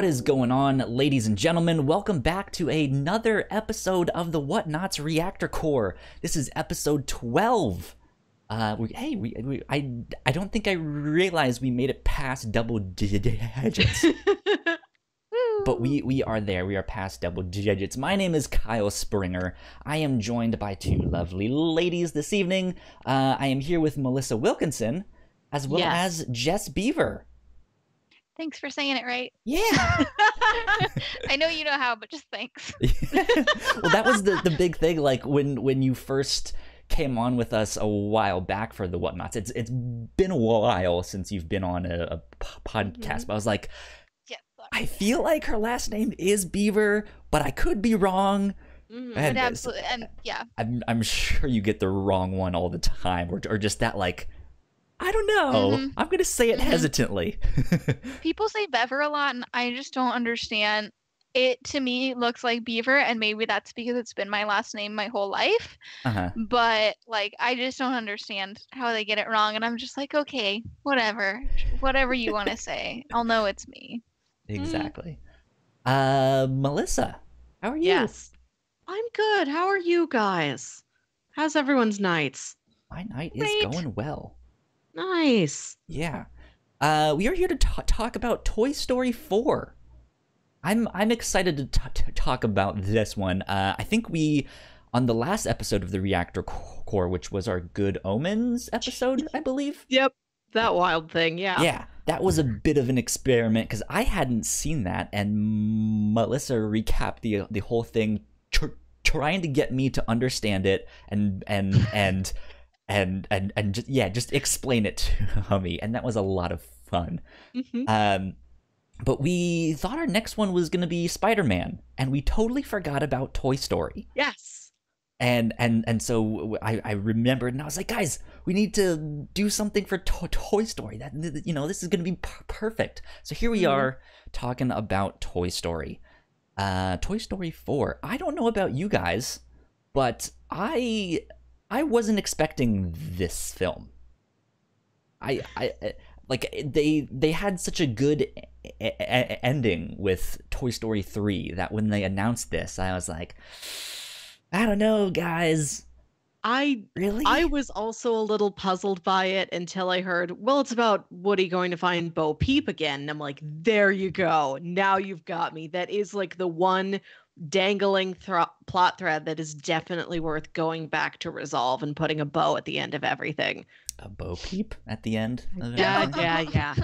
What is going on, ladies and gentlemen? Welcome back to another episode of the Whatnauts Reactor Corps. This is episode 12. I don't think I realized we made it past double digits. But we are there. We are past double digits. My name is Kyle Springer. I am joined by two lovely ladies this evening. I am here with Melissa Wilkinson, as well as Jess Beaver. Thanks for saying it right. Yeah. I know you know how, but just thanks. Well, that was the big thing. Like when you first came on with us a while back for the Whatnauts, it's been a while since you've been on a podcast, but I was like, I feel like her last name is Beaver, but I could be wrong. And absolutely, and I'm sure you get the wrong one all the time, or just that, like, I don't know. I'm gonna say it hesitantly. People say Bever a lot, and I just don't understand. It to me looks like Beaver, and maybe that's because it's been my last name my whole life. But like, I just don't understand how they get it wrong, and I'm just like, okay, whatever you want to say, I'll know it's me. Exactly. Melissa, how are you? Yes, I'm good. How are you guys? How's everyone's nights? My night is going well. Nice. Yeah. We are here to talk about Toy Story 4. I'm excited to talk about this one. I think we, on the last episode of the Reactor Corps, which was our Good Omens episode, I believe. Yep. That wild thing. Yeah. Yeah. That was a bit of an experiment because I hadn't seen that, and Melissa recapped the whole thing, trying to get me to understand it and just, just explain it to me, and that was a lot of fun. But we thought our next one was going to be Spider-Man, and we totally forgot about Toy Story. Yes. And so I remembered, and I was like, guys, we need to do something for Toy Story. That, you know, this is going to be perfect. So here we are talking about Toy Story. Toy Story 4. I don't know about you guys, but I wasn't expecting this film. I like, they had such a good ending with Toy Story 3 that when they announced this, I was like, I don't know, guys. I was also a little puzzled by it until I heard, well, it's about Woody going to find Bo Peep again. And I'm like, there you go. Now you've got me. That is like the one dangling plot thread that is definitely worth going back to resolve and putting a bow at the end of everything. A Bo Peep at the end? Yeah.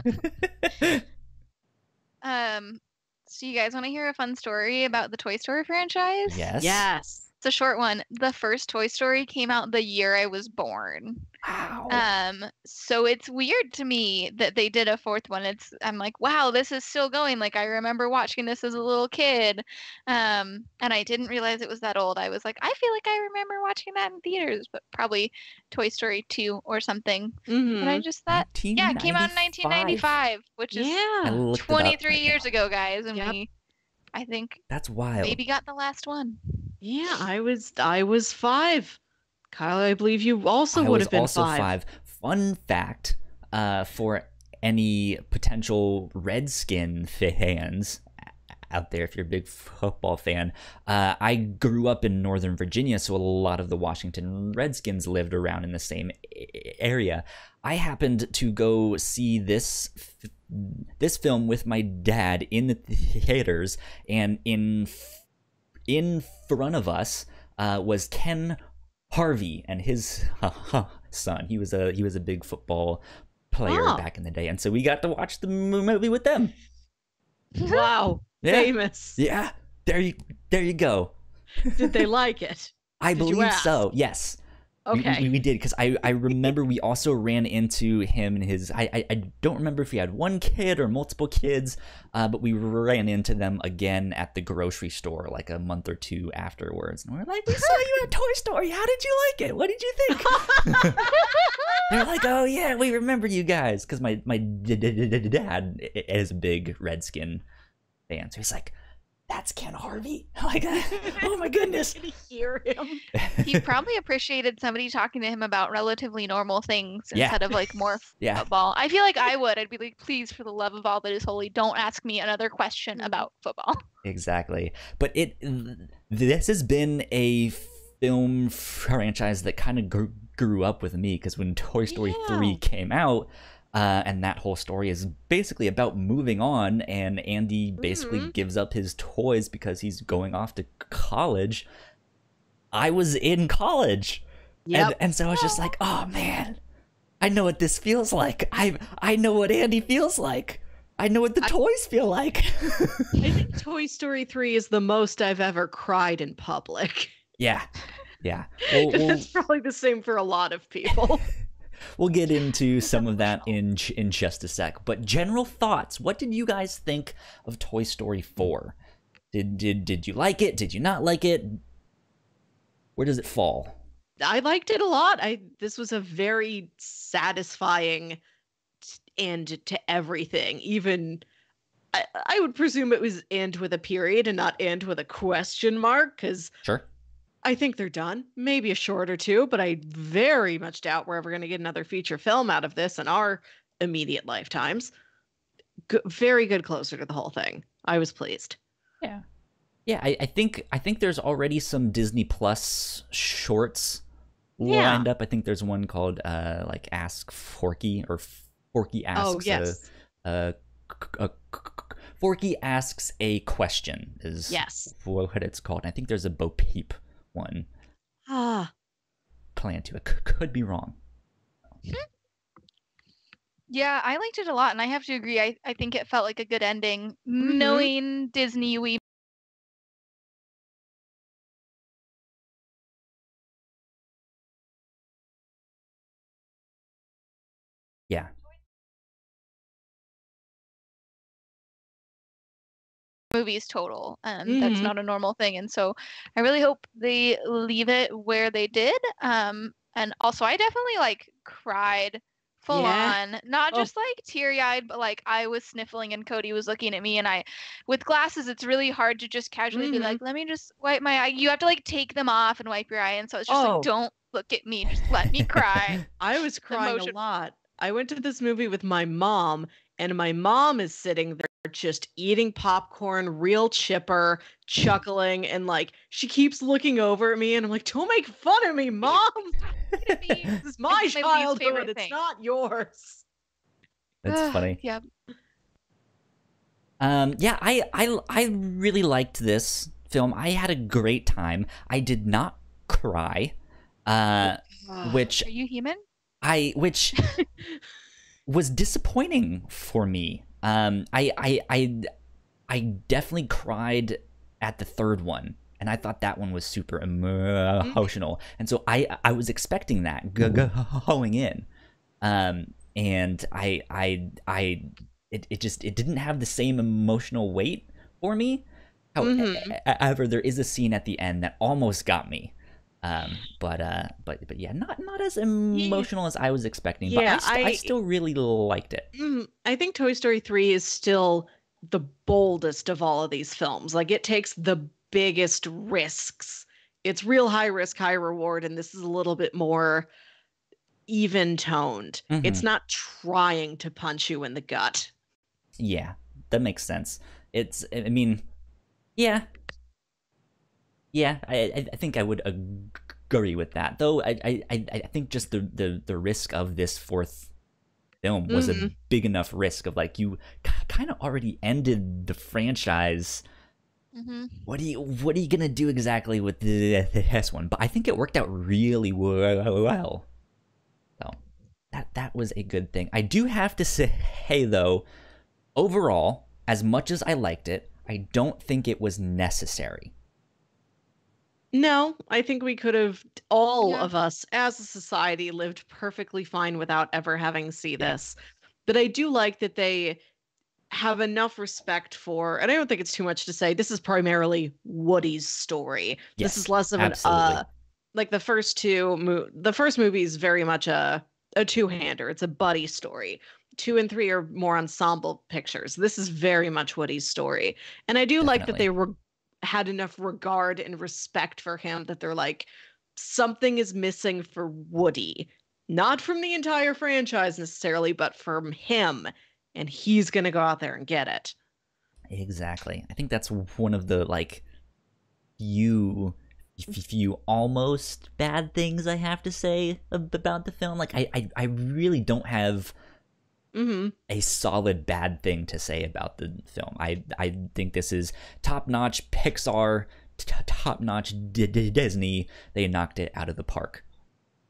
So you guys want to hear a fun story about the Toy Story franchise? Yes. Yes. It's a short one. The first Toy Story came out the year I was born. Wow. So it's weird to me that they did a fourth one. I'm like, wow, this is still going. Like, I remember watching this as a little kid. And I didn't realize it was that old. I was like, I feel like I remember watching that in theaters, but probably Toy Story 2 or something. But I just thought, yeah, it came out in 1995, which is 23 years ago, guys. And we, I think, that's wild. Maybe got the last one. Yeah, I was 5. Kyle, I believe you also would have been also 5. Fun fact, for any potential Redskin fans out there, if you're a big football fan, I grew up in Northern Virginia, so a lot of the Washington Redskins lived around in the same area. I happened to go see this film with my dad in the theaters, and in front of us was Ken Harvey and his son. He was a big football player back in the day, and so we got to watch the movie with them. Wow, famous! Yeah, there you go. Did they like it? I believe so. Yes. Okay. We did, because I remember we also ran into him and his, I don't remember if he had one kid or multiple kids, but we ran into them again at the grocery store like a month or two afterwards. And we're like, we saw you at Toy Story. How did you like it? What did you think? They're like, oh yeah, we remember you guys. Because my dad is a big Redskin fan. So he's like, that's Ken Harvey. Like, oh my goodness. I can hear him. He probably appreciated somebody talking to him about relatively normal things instead of like more football. I feel like I would. I'd be like, please, for the love of all that is holy, don't ask me another question about football. Exactly. But this has been a film franchise that kind of grew up with me, because when Toy Story 3 came out, and that whole story is basically about moving on, and Andy basically gives up his toys because he's going off to college. I was in college, and so I was just like, oh man, I know what this feels like. I know what Andy feels like. I know what the toys feel like. I think Toy Story 3 is the most I've ever cried in public. Yeah, yeah. It's probably the same for a lot of people. We'll get into some of that in just a sec. But general thoughts. What did you guys think of Toy Story 4? Did you like it? Did you not like it? Where does it fall? I liked it a lot. This was a very satisfying end to everything. Even I would presume it was end with a period and not end with a question mark, because I think they're done. Maybe a short or two, but I very much doubt we're ever going to get another feature film out of this in our immediate lifetimes. Very good closer to the whole thing. I was pleased. Yeah. Yeah, I think there's already some Disney Plus shorts lined up. I think there's one called like Ask Forky, or Forky Asks Forky Asks a Question is what it's called. And I think there's a Bo Peep one plan to it. Could be wrong. Yeah, I liked it a lot, and I have to agree. I think it felt like a good ending. Knowing Disney, we movies total, that's not a normal thing, and so I really hope they leave it where they did. And also, I definitely like cried full on, not just like teary-eyed, but like I was sniffling and Cody was looking at me, and I, with glasses, it's really hard to just casually be like, let me just wipe my eye. You have to like take them off and wipe your eye, and so it's just like, don't look at me, just let me cry. I was crying a lot. I went to this movie with my mom, and my mom is sitting there just eating popcorn, real chipper, chuckling, and like she keeps looking over at me, and I'm like, don't make fun of me, Mom. This is my childhood, it's not yours. That's funny. Yeah. Yeah, I really liked this film. I had a great time. I did not cry. Which are you human? Which was disappointing for me. I definitely cried at the third one, and I thought that one was super emotional, and so I was expecting that going in, and it didn't have the same emotional weight for me. However, there is a scene at the end that almost got me, but yeah, not as emotional as I was expecting, but I still really liked it. I think Toy Story 3 is still the boldest of all of these films. Like, it takes the biggest risks. It's real high risk, high reward, and this is a little bit more even toned. It's not trying to punch you in the gut. Yeah, that makes sense. It's, I mean, yeah. Yeah, I think I would agree with that. Though I think just the risk of this fourth film was a big enough risk of like, you kind of already ended the franchise. What are you gonna do exactly with this one? But I think it worked out really well. So that was a good thing. I do have to say, hey, though, overall, as much as I liked it, I don't think it was necessary. No, I think we could have, all of us as a society, lived perfectly fine without ever having to see this. But I do like that they have enough respect for, and I don't think it's too much to say, this is primarily Woody's story. Yes, this is less of an, like the first two, the first movie is very much a two-hander. It's a buddy story. 2 and 3 are more ensemble pictures. This is very much Woody's story. And I do like that they were had enough regard and respect for him that they're like, something is missing for Woody. Not from the entire franchise necessarily, but from him. And he's going to go out there and get it. Exactly. I think that's one of the, like, few almost bad things I have to say about the film. Like, I really don't have a solid bad thing to say about the film. I think this is top-notch Pixar, top-notch Disney. They knocked it out of the park.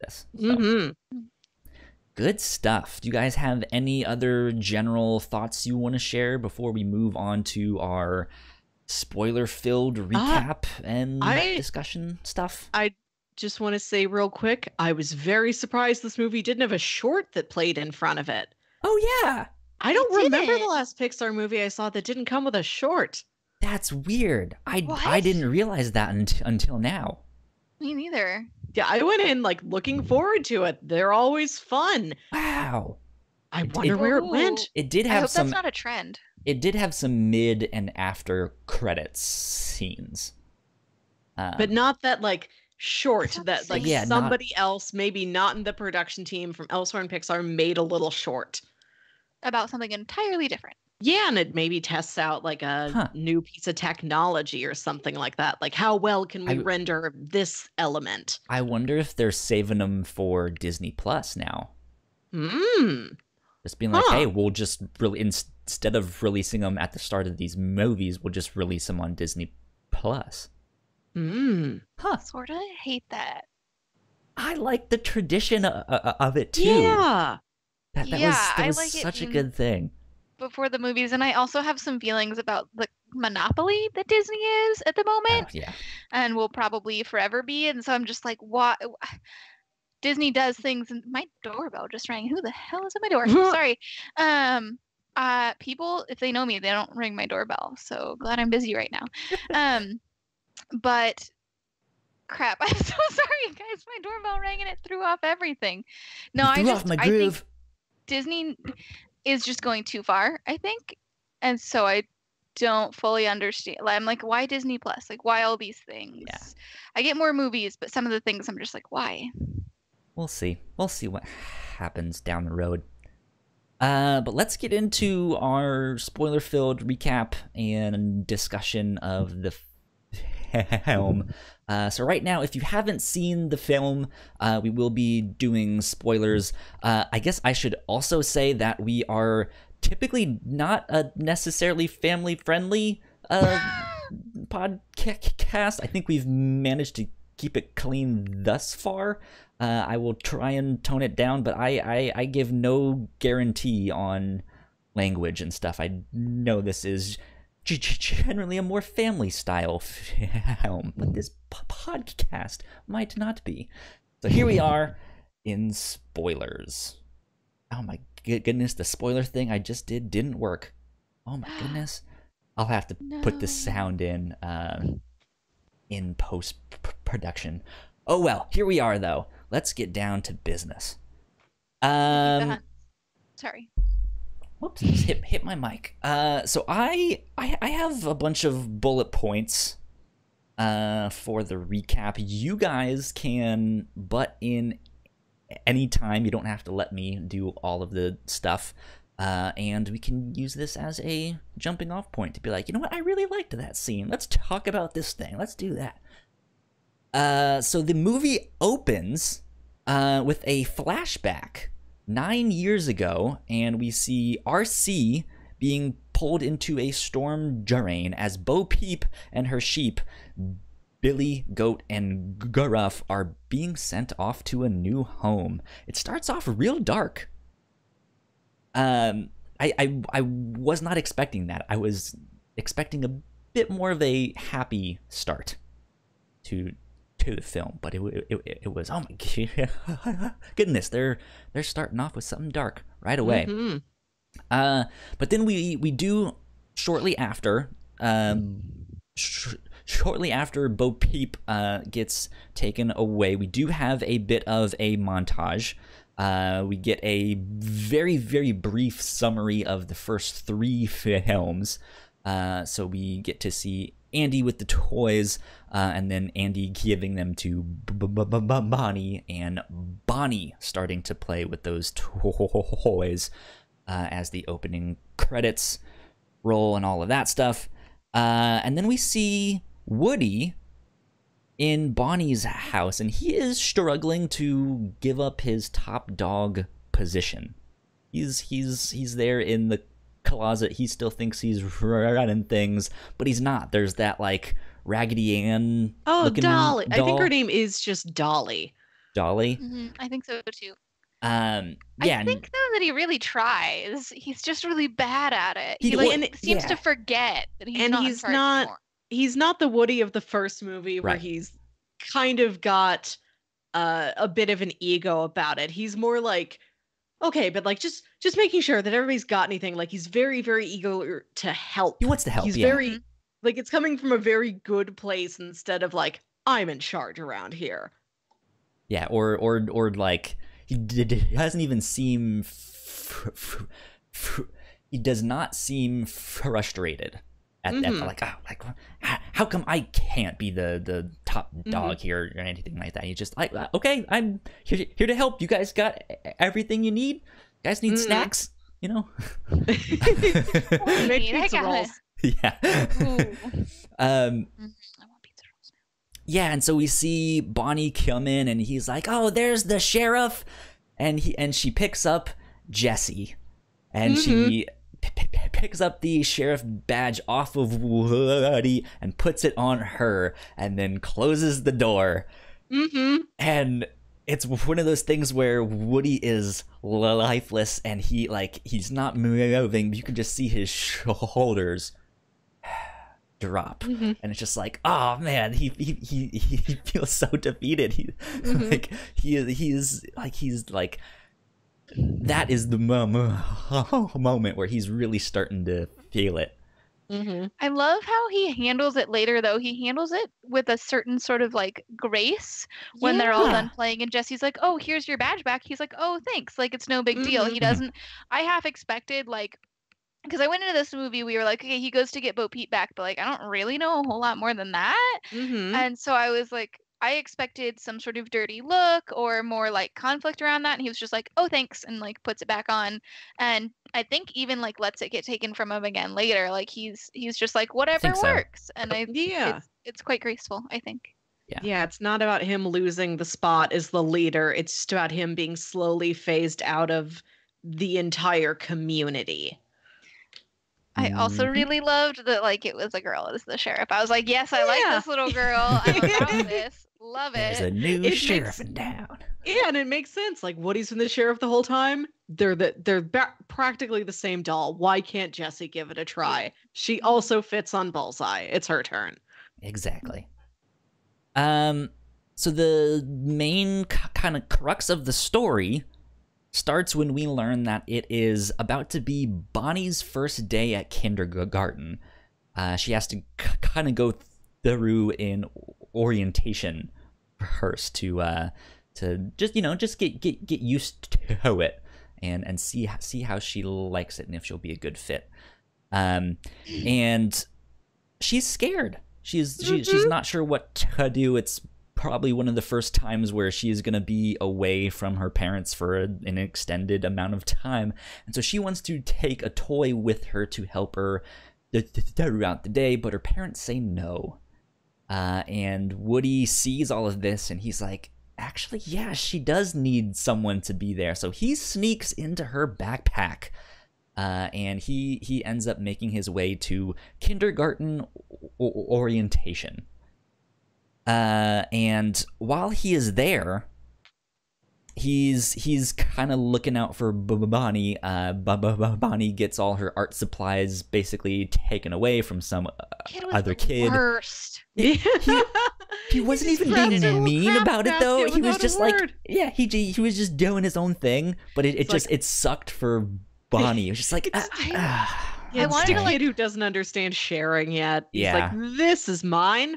Yes. So. Good stuff. Do you guys have any other general thoughts you want to share before we move on to our spoiler-filled recap and discussion stuff? I just want to say real quick, I was very surprised this movie didn't have a short that played in front of it. Oh, yeah. I don't remember the last Pixar movie I saw that didn't come with a short. That's weird. I didn't realize that until now. Me neither. Yeah, I went in like looking forward to it. They're always fun. Wow. I wonder where it went. It did have some. I hope that's not a trend. It did have some mid and after credits scenes, but not that like short that like somebody else, maybe not in the production team from elsewhere in Pixar, made a little short about something entirely different. Yeah, and it maybe tests out like a new piece of technology or something like that. Like, how well can we render this element? I wonder if they're saving them for Disney Plus now. Just being like, hey, we'll just really, instead of releasing them at the start of these movies, we'll just release them on Disney Plus. Sort of hate that. I like the tradition of it too. Yeah, that was such a good thing. Before the movies, and I also have some feelings about the monopoly that Disney is at the moment, and will probably forever be. And so I'm just like, what? Disney does things, and my doorbell just rang. Who the hell is at my door? Sorry. People, if they know me, they don't ring my doorbell. So glad I'm busy right now. But crap, I'm so sorry, guys. My doorbell rang, and it threw off everything. No, I think Disney is just going too far, I think. And so I don't fully understand. I'm like, why Disney Plus? Like, why all these things? Yeah. I get more movies, but some of the things I'm just like, why? We'll see. We'll see what happens down the road. But let's get into our spoiler-filled recap and discussion of the film. So right now, if you haven't seen the film, we will be doing spoilers. I guess I should also say that we are typically not a necessarily family-friendly podcast. I think we've managed to keep it clean thus far. I will try and tone it down, but I give no guarantee on language and stuff. I know this is generally a more family style film, but this podcast might not be. So here we are in spoilers. Oh my goodness, the spoiler thing I just did didn't work. Oh my goodness. I'll have to put the sound in post-production. Oh well, here we are though. Let's get down to business. Sorry. Whoops, just hit my mic. So I have a bunch of bullet points for the recap. You guys can butt in anytime. You don't have to let me do all of the stuff. And we can use this as a jumping off point to be like, you know what? I really liked that scene. Let's talk about this thing. Let's do that. So the movie opens with a flashback 9 years ago, and we see RC being pulled into a storm drain as Bo Peep and her sheep, Billy, Goat, and Gruff are being sent off to a new home. It starts off real dark. I was not expecting that. I was expecting a bit more of a happy start to the film, but it was, oh my goodness, they're starting off with something dark right away. But then we do shortly after Bo Peep gets taken away, we do have a bit of a montage. We get a very, very brief summary of the first three films. So we get to see Andy with the toys, and then Andy giving them to Bonnie, and Bonnie starting to play with those toys as the opening credits roll and all of that stuff. And then we see Woody in Bonnie's house, and he is struggling to give up his top dog position. He's there in the closet. He still thinks he's running things, but he's not. There's that like Raggedy Ann. Oh, Dolly. Doll. I think her name is just Dolly. Dolly? Mm-hmm. I think so too. Yeah, I think though that he really tries. He's just really bad at it. He seems to forget that he's not. He's not the Woody of the first movie where he's kind of got a bit of an ego about it. He's more like, okay, but like just making sure that everybody's got anything. Like he's very, very eager to help. He wants to help. He's very like, it's coming from a very good place instead of like, I'm in charge around here. Yeah, or like he doesn't even seem he does not seem frustrated. At like how come I can't be the top dog here or anything like that? He's just like, okay, I'm here to help. You guys got everything you need. You guys need snacks, you know. I want pizza rolls now. Yeah, and so we see Bonnie come in, and he's like, oh, there's the sheriff, and she picks up Jessie, and she picks up the sheriff badge off of Woody and puts it on her, and then closes the door. And it's one of those things where Woody is lifeless, and he's not moving. You can just see his shoulders drop, and it's just like, oh man, he feels so defeated. He's like that is the moment where he's really starting to feel it. I love how he handles it later, though. He handles it with a certain sort of like grace when they're all done playing, and Jesse's like, "Oh, here's your badge back." He's like, "Oh, thanks." Like it's no big deal. He doesn't. I half expected like, because I went into this movie, we were like, okay, he goes to get Bo Peep back, but like I don't really know a whole lot more than that, and so I was like, I expected some sort of dirty look or more like conflict around that. And he was just like, oh, thanks. And like puts it back on. And I think even like lets it get taken from him again later. Like he's just like, whatever works. And it's quite graceful, I think. Yeah. It's not about him losing the spot as the leader. It's just about him being slowly phased out of the entire community. I also really loved that, like, it was a girl as the sheriff. I was like, yes, I like this little girl. I'm about this. Love it. There's a new sheriff in town. Yeah, and it makes sense. Like, Woody's been the sheriff the whole time. They're practically the same doll. Why can't Jessie give it a try? She also fits on Bullseye. It's her turn. Exactly. So the main kind of crux of the story starts when we learn that it is about to be Bonnie's first day at kindergarten. She has to kind of go through in orientation first to just, you know, just get used to it and see how she likes it and if she'll be a good fit. And she's scared. She's not sure what to do. It's probably one of the first times where she is going to be away from her parents for an extended amount of time. And so she wants to take a toy with her to help her throughout the day, but her parents say no. And Woody sees all of this, and he's like, actually, yeah, she does need someone to be there. So he sneaks into her backpack, and he ends up making his way to kindergarten orientation. And while he is there, he's kind of looking out for Bonnie. Bonnie gets all her art supplies basically taken away from some other kid. Worst. He wasn't even being mean about it though. He was just like, yeah, he was just doing his own thing. But it sucked for Bonnie. It was just like. It's a kid who doesn't understand sharing yet. He's like, this is mine.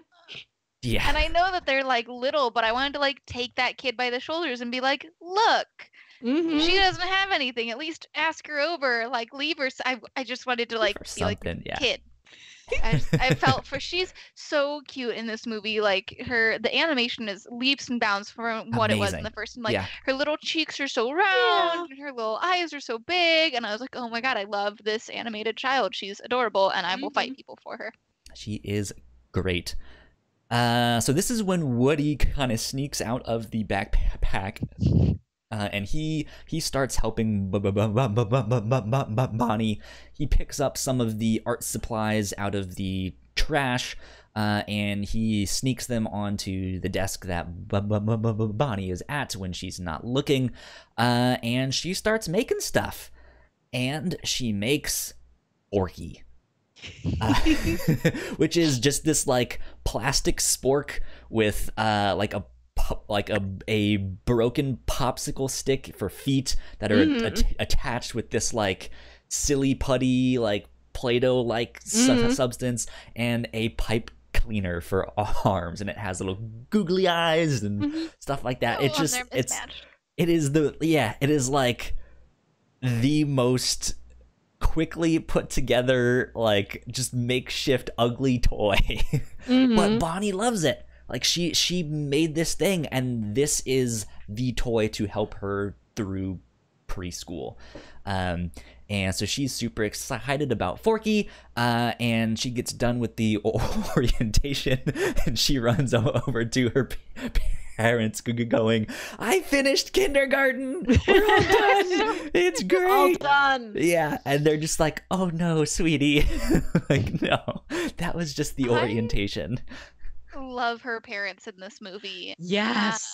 Yeah. And I know that they're like little, but I wanted to like take that kid by the shoulders and be like, look, she doesn't have anything. At least ask her over, like leave her. I just wanted to like be like, kid, I felt for she's so cute in this movie. Like the animation is leaps and bounds from what it was in the first. And her little cheeks are so round and her little eyes are so big. And I was like, oh my God, I love this animated child. She's adorable, and I will fight people for her. She is great. So this is when Woody kind of sneaks out of the backpack, and he starts helping Bonnie. He picks up some of the art supplies out of the trash, and he sneaks them onto the desk that Bonnie is at when she's not looking, and she starts making stuff, and she makes Forky. Which is just this like plastic spork with like a broken popsicle stick for feet that are attached with this like silly putty like Play-Doh like substance, and a pipe cleaner for arms, and it has little googly eyes and stuff like that. It is like the most quickly put together, like, just makeshift ugly toy. But Bonnie loves it. Like, she made this thing, and this is the toy to help her through preschool. And so she's super excited about Forky, and she gets done with the orientation, and she runs over to her parents going, I finished kindergarten, we're all done, it's great, all done. Yeah, and they're just like, oh no, sweetie. Like, no, that was just the orientation. Love her parents in this movie. Yes,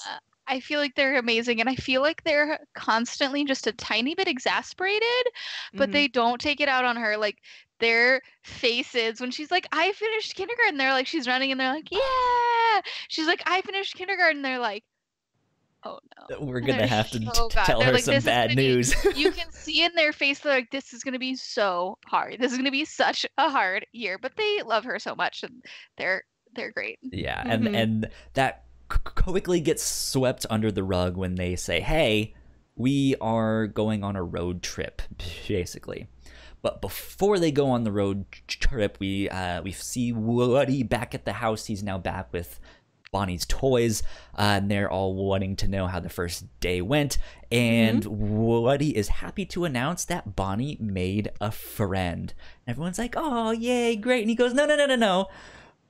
I feel like they're amazing, and I feel like they're constantly just a tiny bit exasperated, but they don't take it out on her. Like, their faces when she's like, I finished kindergarten, they're like, she's running, and they're like, yeah. She's like, I finished kindergarten, they're like, oh no, we're gonna have to tell her some bad news. You can see in their face, they're like, this is gonna be so hard, this is gonna be such a hard year, but they love her so much, and they're great. Yeah. And that quickly gets swept under the rug when they say, hey, we are going on a road trip, basically. But before they go on the road trip, we see Woody back at the house. He's now back with Bonnie's toys, and they're all wanting to know how the first day went. And Woody is happy to announce that Bonnie made a friend. Everyone's like, oh, yay, great. And he goes, no, no, no, no, no.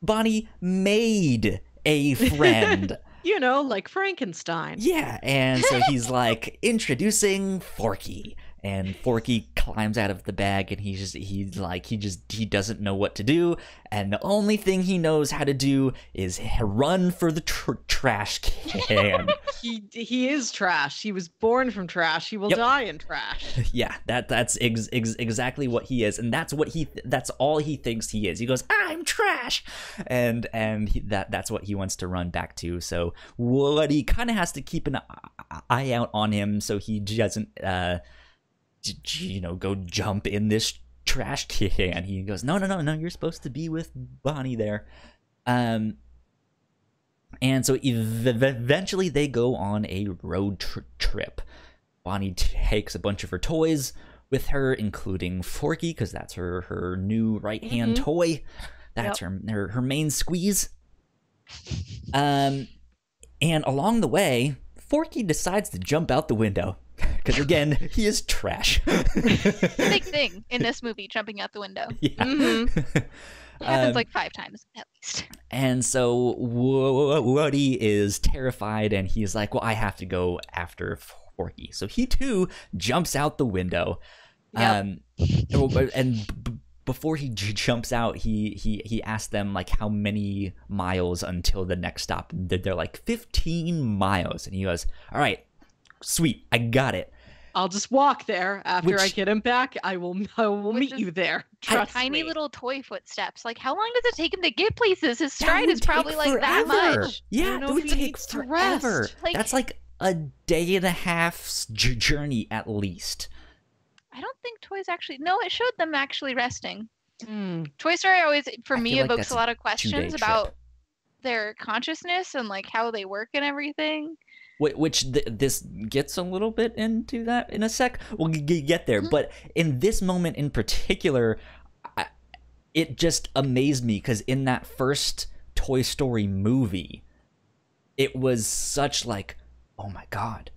Bonnie made a friend. You know, like Frankenstein. Yeah, and so he's like, introducing Forky. And Forky climbs out of the bag, and he doesn't know what to do, and the only thing he knows how to do is run for the trash can. He is trash. He was born from trash. He will die in trash. Yeah, that's exactly what he is, and that's all he thinks he is. He goes, I'm trash, and that's what he wants to run back to. So Woody kind of has to keep an eye out on him, so he doesn't go jump in this trash can. He goes, no, no, no, no, you're supposed to be with Bonnie there. And so eventually they go on a road trip. Bonnie takes a bunch of her toys with her, including Forky, because that's her new right-hand toy. That's her main squeeze. And along the way, Forky decides to jump out the window. Because again, he is trash. Big thing in this movie, jumping out the window. Yeah. It happens like 5 times at least. And so Woody is terrified, and he's like, well, I have to go after Forky. So he too jumps out the window. And before he jumps out, he asks them, like, how many miles until the next stop. They're like, 15 miles. And he goes, all right, sweet, I got it. I'll just walk there. After I get him back, I will meet you there. Trust me. Tiny little toy footsteps. Like, how long does it take him to get places? His stride is probably like that much. Yeah, it would take forever. Like, that's like a day and a half's journey at least. I don't think toys actually... No, it showed them actually resting. Toy Story always, for me, evokes a lot of questions about their consciousness and like how they work and everything. Which this gets a little bit into that in a sec. We'll get there. But in this moment in particular, it just amazed me, because in that first Toy Story movie, it was such like, oh my God,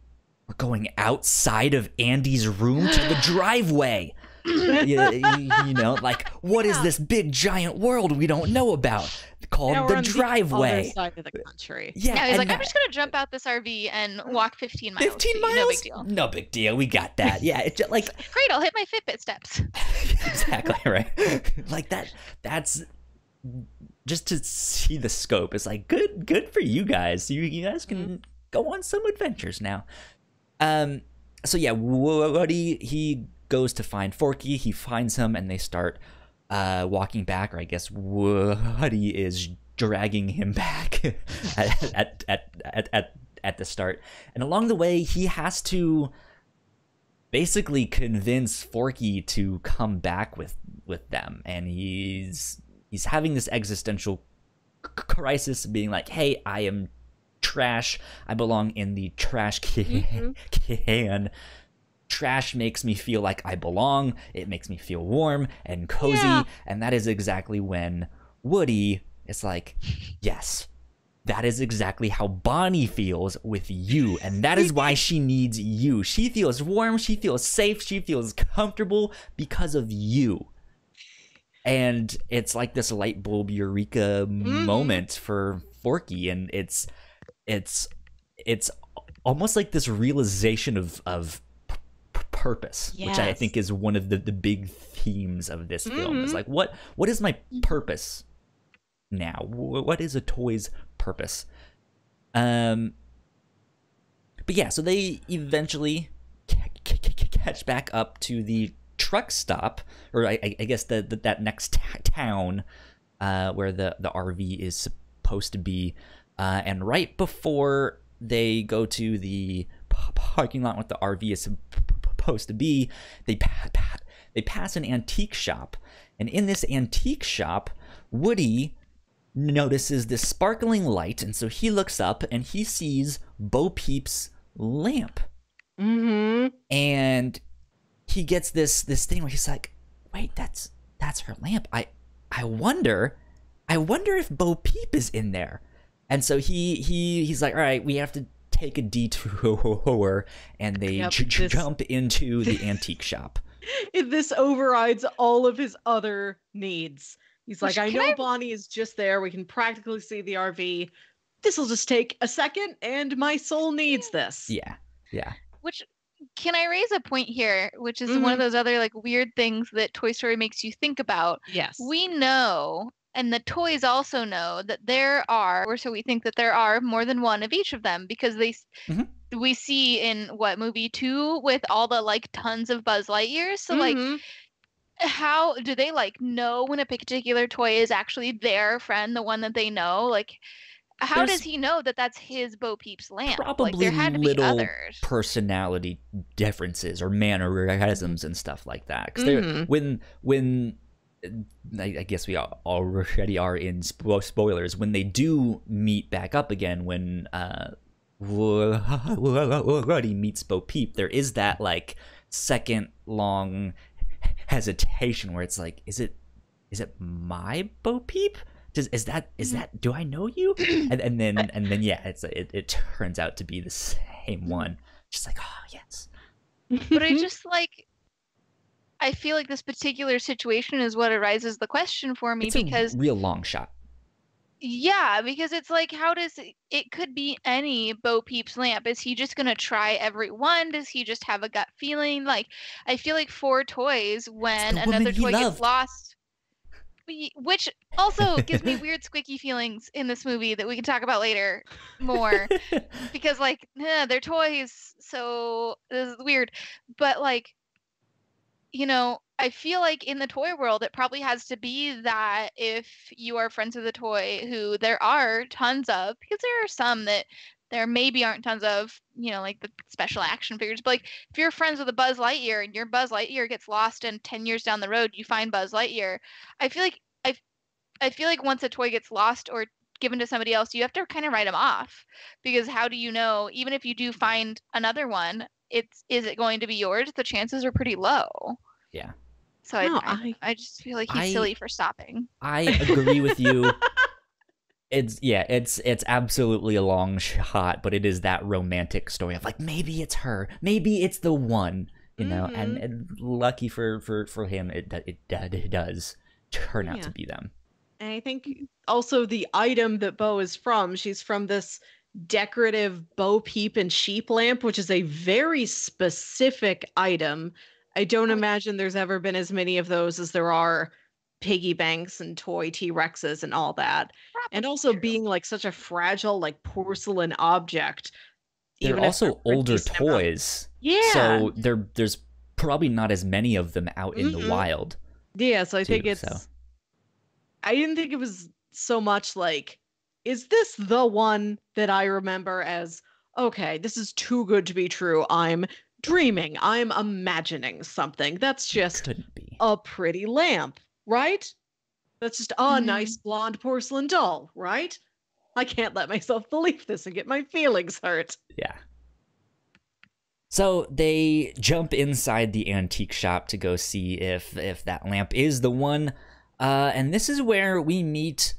we're going outside of Andy's room to the driveway. You know, like, what is this big giant world we don't know about called the driveway? The side of the country. Yeah, yeah, he's like, I'm just gonna jump out this RV and walk 15 miles. 15 miles? No big deal. No big deal. We got that. Yeah, it's just like cradle hit my Fitbit steps. Exactly right. Like that. That's just to see the scope. It's like good for you guys. You guys can go on some adventures now. So yeah, Woody he goes to find Forky. He finds him, and they start walking back, or I guess Woody is dragging him back at the start. And along the way, he has to basically convince Forky to come back with them, and he's having this existential crisis, being like, "Hey, I am trash. I belong in the trash can." Trash makes me feel like I belong. It makes me feel warm and cozy. Yeah. And that is exactly when Woody is like, yes, that is exactly how Bonnie feels with you. And that is why she needs you. She feels warm. She feels safe. She feels comfortable because of you. And it's like this light bulb eureka moment for Forky. And it's almost like this realization of purpose, yes, which I think is one of the big themes of this film. It's like, what is my purpose now? What is a toy's purpose? But yeah, so they eventually catch back up to the truck stop, or I guess that next town where the RV is supposed to be. And right before they go to the parking lot with the RV is supposed to be, they pass an antique shop, and in this antique shop, Woody notices this sparkling light, and so he looks up and he sees Bo Peep's lamp, and he gets this thing where he's like, "Wait, that's her lamp. I wonder if Bo Peep is in there." And so he's like, "All right, we have to take a detour," and they jump into the antique shop. This overrides all of his other needs. He's like, I know Bonnie is just there. We can practically see the RV. This will just take a second, and my soul needs this. Yeah, yeah. Which, can I raise a point here, which is one of those other like weird things that Toy Story makes you think about. Yes. We know, and the toys also know, that there are, or so we think that there are, more than one of each of them, because we see in what movie 2 with all the like tons of Buzz Lightyears. So like, how do they like know when a particular toy is actually their friend, the one that they know? Like, how does he know that that's his Bo Peep's lamp? Probably like, there had to little be others. Personality differences or mannerisms and stuff like that. 'Cause when I guess we already are in spoilers. When they do meet back up again, when Woody meets Bo Peep, there is that like second long hesitation where it's like, is it my Bo Peep? Is that do I know you? And then yeah, it turns out to be the same one. Just like, oh yes. But I just like, I feel like this particular situation is what arises the question for me, because a real long shot. Yeah, because it's like, how does it could be any Bo Peep's lamp? Is he just gonna try every one? Does he just have a gut feeling? Like, I feel like for toys, when another toy gets lost, which also gives me weird squeaky feelings in this movie that we can talk about later more, because like, they're toys, so this is weird. But like, you know, I feel like in the toy world, it probably has to be that if you are friends with a toy, who there are tons of, because there are some that there maybe aren't tons of, you know, like the special action figures. But like, if you're friends with a Buzz Lightyear and your Buzz Lightyear gets lost, and 10 years down the road, you find Buzz Lightyear, I feel like once a toy gets lost or given to somebody else, you have to kind of write them off, because how do you know, even if you do find another one, is it going to be yours? The chances are pretty low. Yeah. So no, I just feel like he's silly for stopping. I agree with you. It's absolutely a long shot, but it is that romantic story of like, maybe it's her, maybe it's the one, you know. Mm-hmm. And lucky for him, it does turn out to be them. And I think also the item that Bo is from, she's from this decorative Bo Peep and sheep lamp, which is a very specific item. I don't imagine there's ever been as many of those as there are piggy banks and toy T-Rexes and all that. Probably and also true. Being like such a fragile, like porcelain object. They're also older toys. Yeah. So there's probably not as many of them out in the wild. Yeah. So I think it's, I didn't think it was so much like, is this the one that I remember as, okay, this is too good to be true. I'm dreaming. I'm imagining something. That's just a pretty lamp, right? That's just a nice blonde porcelain doll, right? I can't let myself believe this and get my feelings hurt. Yeah. So they jump inside the antique shop to go see if that lamp is the one. And this is where we meet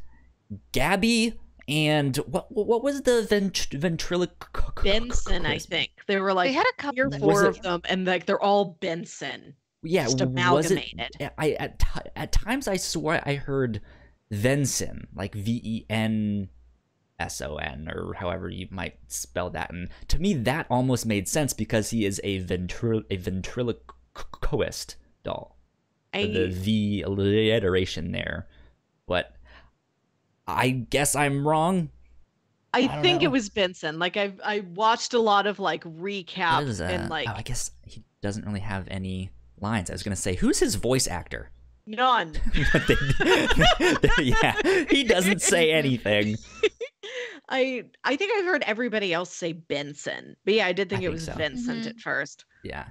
Gabby and what was the ventriloquist? Benson, I think. They were like, they had a couple or four of them, and like they're all Benson. Yeah, just amalgamated. At times I swore I heard Venson, like VENSON, or however you might spell that. And to me, that almost made sense because he is a ventriloquist doll. The alliteration there, but I guess I'm wrong. I think it was Benson. Like I watched a lot of like recaps and like. Oh, I guess he doesn't really have any lines. I was gonna say, who's his voice actor? None. Yeah, he doesn't say anything. I think I've heard everybody else say Benson, but yeah, I did think it was Vincent at first. Yeah.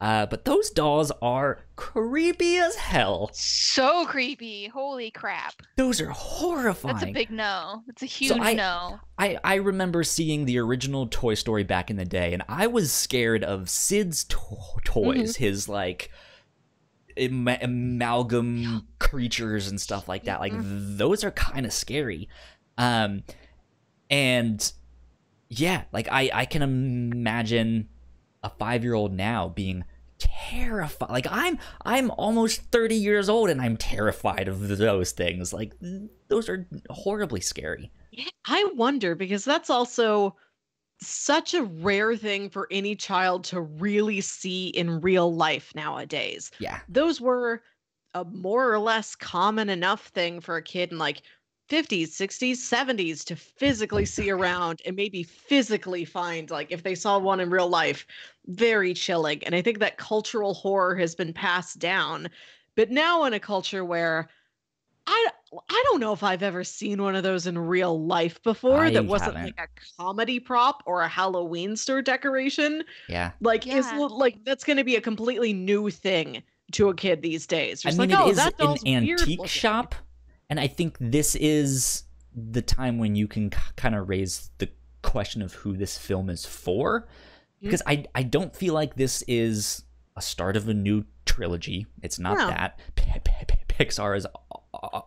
But those dolls are creepy as hell. So creepy. Holy crap. Those are horrifying. That's a big no. That's a huge no. I remember seeing the original Toy Story back in the day, and I was scared of Sid's toys, his like amalgam creatures and stuff like that. Like those are kind of scary. And yeah, like I can imagine a 5-year-old now being terrified. Like I'm almost 30 years old and I'm terrified of those things. Like those are horribly scary. I wonder, because that's also such a rare thing for any child to really see in real life nowadays. Yeah. Those were a more or less common enough thing for a kid in like 50s, 60s, 70s to physically see around and maybe physically find, like if they saw one in real life, very chilling. And I think that cultural horror has been passed down, but now in a culture where I don't know if I've ever seen one of those in real life before that wasn't like a comedy prop or a Halloween store decoration. Yeah. Like, like that's going to be a completely new thing to a kid these days. Just I mean, like, it is that an antique shop. And I think this is the time when you can kind of raise the question of who this film is for, because I don't feel like this is a start of a new trilogy. It's not that. Pixar is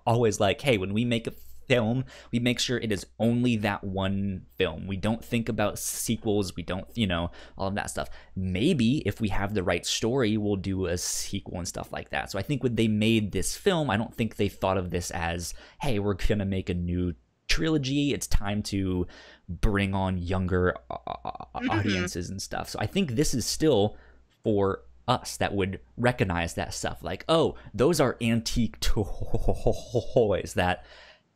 always like, hey, when we make a film, we make sure it is only that one film. We don't think about sequels. We don't, you know, all of that stuff. Maybe if we have the right story, we'll do a sequel and stuff like that. So I think when they made this film, I don't think they thought of this as, hey, we're going to make a new trilogy. It's time to bring on younger audiences and stuff. So I think this is still for us that would recognize that stuff. Like, oh, those are antique toys that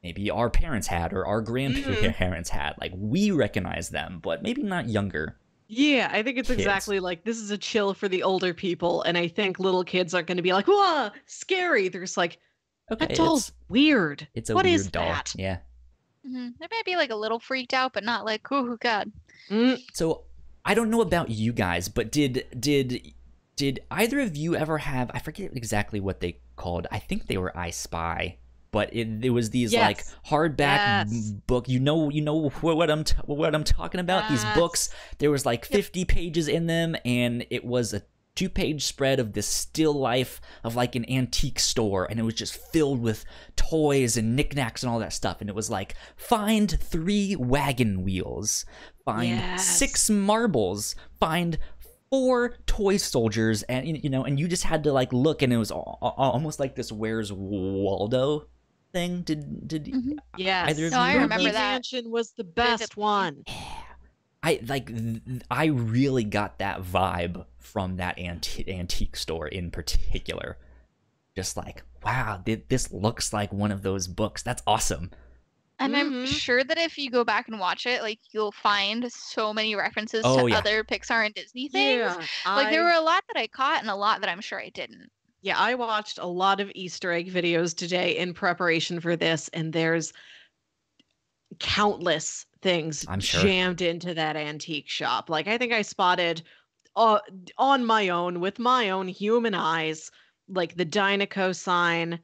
maybe our parents had or our grandparents had. Like, we recognize them, but maybe not younger. Yeah, I think it's exactly like, this is a chill for the older people. And I think little kids aren't going to be like, whoa, scary. They're just like, okay, that doll's weird. It's a weird doll. That? Yeah. They might be like a little freaked out, but not like, oh, God. So I don't know about you guys, but did either of you ever have, I forget exactly what they called. I think they were I Spy. But it was these like hardback book. You know what I'm talking about. These books. There was like 50 pages in them, and it was a two-page spread of this still life of like an antique store, and it was just filled with toys and knickknacks and all that stuff. And it was like, find 3 wagon wheels, find 6 marbles, find 4 toy soldiers, and you know, and you just had to like look, and it was almost like this Where's Waldo thing. Did either of you remember that? Mansion was the best one. I really got that vibe from that antique store in particular. Just like, wow, this looks like one of those books. That's awesome. And I'm sure that if you go back and watch it, like, you'll find so many references to other Pixar and Disney things. Yeah, like, there were a lot that I caught and a lot that I'm sure I didn't. Yeah, I watched a lot of Easter egg videos today in preparation for this, and there's countless things jammed into that antique shop. Like, I think I spotted on my own, with my own human eyes, like the Dinoco sign,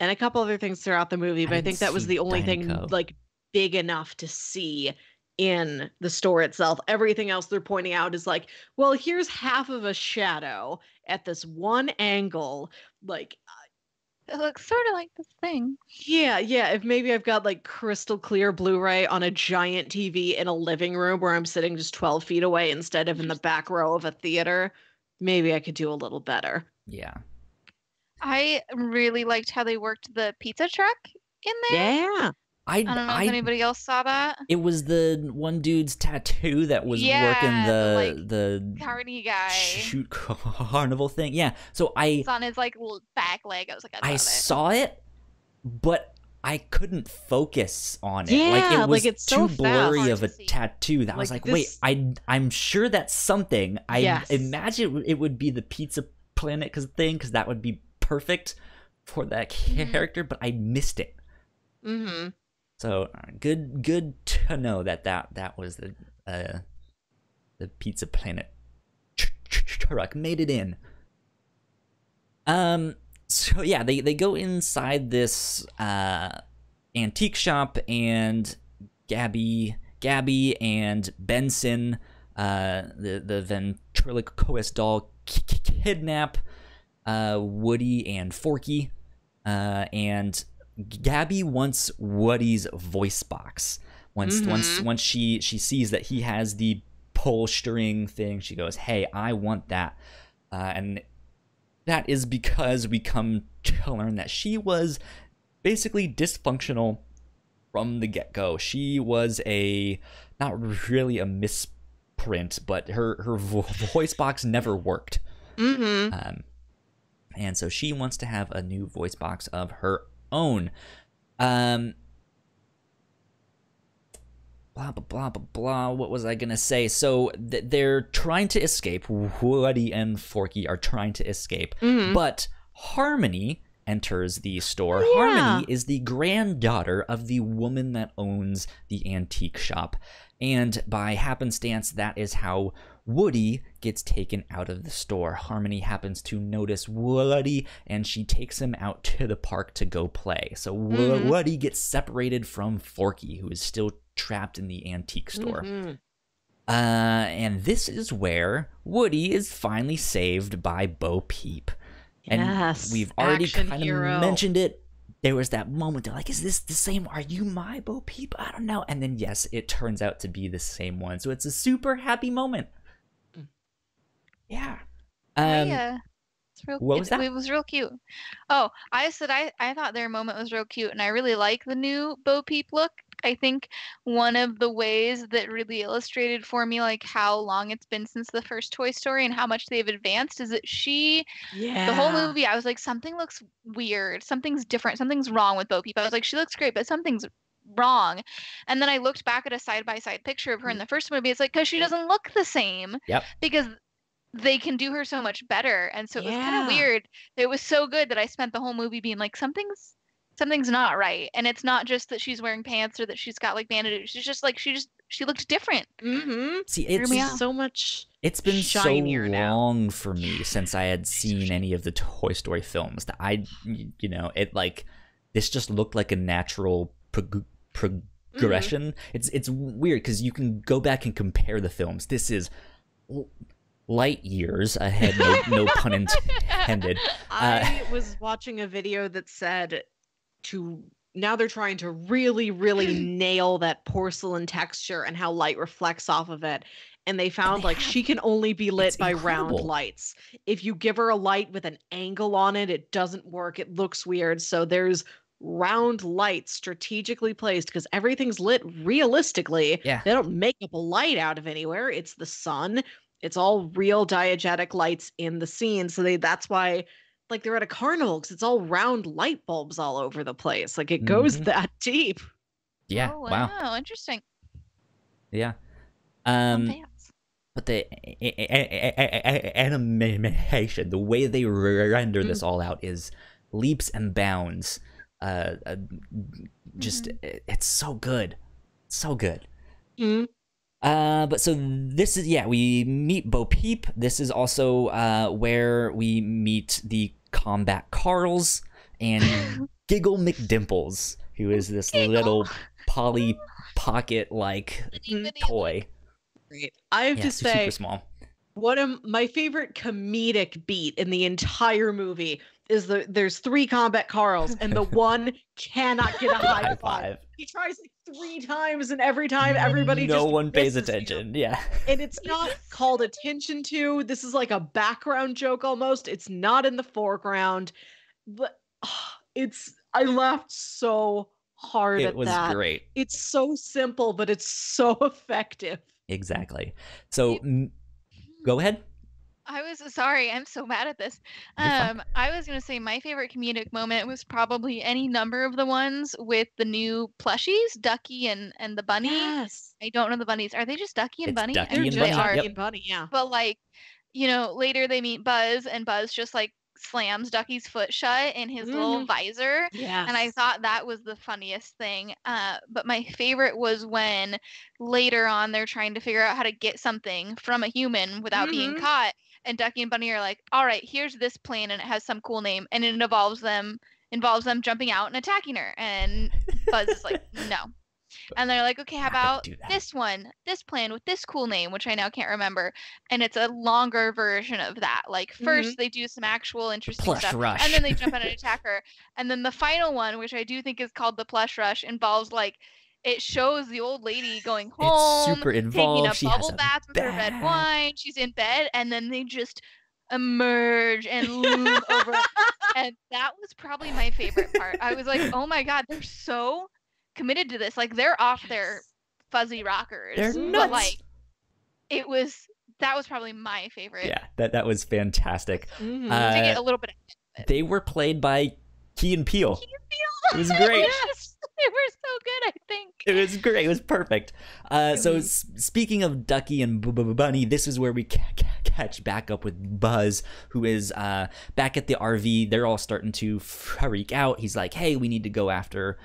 and a couple other things throughout the movie, but I think that was the only thing like big enough to see in the store itself. Everything else they're pointing out is like, well, here's half of a shadow at this one angle. Like, it looks sort of like this thing. Yeah, yeah. If maybe I've got like crystal clear Blu-ray on a giant TV in a living room where I'm sitting just 12 feet away instead of in the back row of a theater, maybe I could do a little better. Yeah. I really liked how they worked the pizza truck in there. Yeah. I don't know if anybody else saw that. It was the one dude's tattoo that was working the carny guy shoot carnival thing. Yeah. So it's on his like back leg. I was like, I saw it, but I couldn't focus on it. Yeah, like it was like it's too blurry of a tattoo that I was like, wait, I'm sure that's something. I imagine it would be the Pizza Planet because that would be perfect for that character, but I missed it. Mm-hmm. So good to know that was the Pizza Planet truck made it in. So yeah, they go inside this antique shop, and Gabby and Benson, the ventriloquist doll, kidnap Woody and Forky, and Gabby wants Woody's voice box. Once she sees that he has the pull string thing, she goes, "Hey, I want that." And that is because we come to learn that she was basically dysfunctional from the get-go. She was not really a misprint, but her voice box never worked. And so she wants to have a new voice box of her own. Blah blah blah blah blah. What was I gonna say? So they're trying to escape. Woody and Forky are trying to escape, but Harmony enters the store. Yeah. Harmony is the granddaughter of the woman that owns the antique shop, and by happenstance, that is how Woody gets taken out of the store. Harmony happens to notice Woody, and she takes him out to the park to go play. So Woody gets separated from Forky, who is still trapped in the antique store. And this is where Woody is finally saved by Bo Peep. And we've already kind of mentioned it. There was that moment, they're like, is this the same? Are you my Bo Peep? I don't know. And then, yes, it turns out to be the same one. So it's a super happy moment. Yeah. Yeah. It's real, what was that? It was real cute. Oh, I said I thought their moment was real cute, and I really like the new Bo Peep look. I think one of the ways that really illustrated for me like how long it's been since the first Toy Story and how much they've advanced is that the whole movie, I was like, something looks weird. Something's different. Something's wrong with Bo Peep. I was like, she looks great, but something's wrong. And then I looked back at a side-by-side picture of her in the first movie. It's like, because she doesn't look the same. Yep. Because they can do her so much better. And so it was kind of weird. It was so good that I spent the whole movie being like, something's not right. And it's not just that she's wearing pants or that she's got like bandages. She's just like, she looked different. See, it's so much. It's been so long now for me since I had seen any of the Toy Story films that you know, it like, this just looked like a natural progression. It's weird because you can go back and compare the films. This is light years ahead, no pun intended. I was watching a video that said now they're trying to really, really nail that porcelain texture and how light reflects off of it. And they found she can only be lit by round lights. If you give her a light with an angle on it, it doesn't work. It looks weird. So there's round lights strategically placed because everything's lit realistically. Yeah. They don't make up a light out of anywhere. It's the sun. It's all real diegetic lights in the scene. So that's why they're at a carnival because it's all round light bulbs all over the place. It goes that deep. Yeah. Oh, wow. Interesting. Yeah. But the animation, the way they render this all out is leaps and bounds. It's so good. So good. But so this is, we meet Bo Peep. This is also where we meet the Combat Carls and Giggle McDimples, who is this little Polly Pocket toy. I have to say, super small. One of my favorite comedic beat in the entire movie is there's three Combat Carls and the one cannot get a high five. He tries three times and every time everybody no one pays attention. Yeah. And it's not called attention to. This is a background joke almost. It's not in the foreground. But I laughed so hard at that. It was great. It's so simple, but it's so effective. Exactly. So go ahead. I was sorry. I'm so mad at this. I was going to say my favorite comedic moment was probably any number of the ones with the new plushies, Ducky and the Bunny. Yes. I don't know the bunnies. Are they just Ducky and Bunny? Ducky and Bunny, yeah. But later they meet Buzz and Buzz just slams Ducky's foot shut in his little visor. Yes. And I thought that was the funniest thing. But my favorite was when later on they're trying to figure out how to get something from a human without being caught. And Ducky and Bunny are all right, here's this plane and it has some cool name. And it involves them jumping out and attacking her. And Buzz is no. And they're okay, how about this one, this plan with this cool name, which I now can't remember. And it's a longer version of that. First they do some actual interesting stuff. Rush. And then they jump on an attacker. And then the final one, which I do think is called the Plush Rush, involves it shows the old lady going home. It's super involved. Taking a bubble bath with her red wine. She's in bed. And then they just emerge and loom over. And that was probably my favorite part. I was oh my God, they're so committed to this, they're off their fuzzy rockers. They're nuts. But that was probably my favorite. Yeah, that was fantastic. To get a little bit of it. They were played by Key and Peele. It was great. Yes. They were so good. I think it was great. It was perfect. So speaking of Ducky and Bunny, this is where we catch back up with Buzz, who is back at the RV. They're all starting to freak out. He's like, "Hey, we need to go after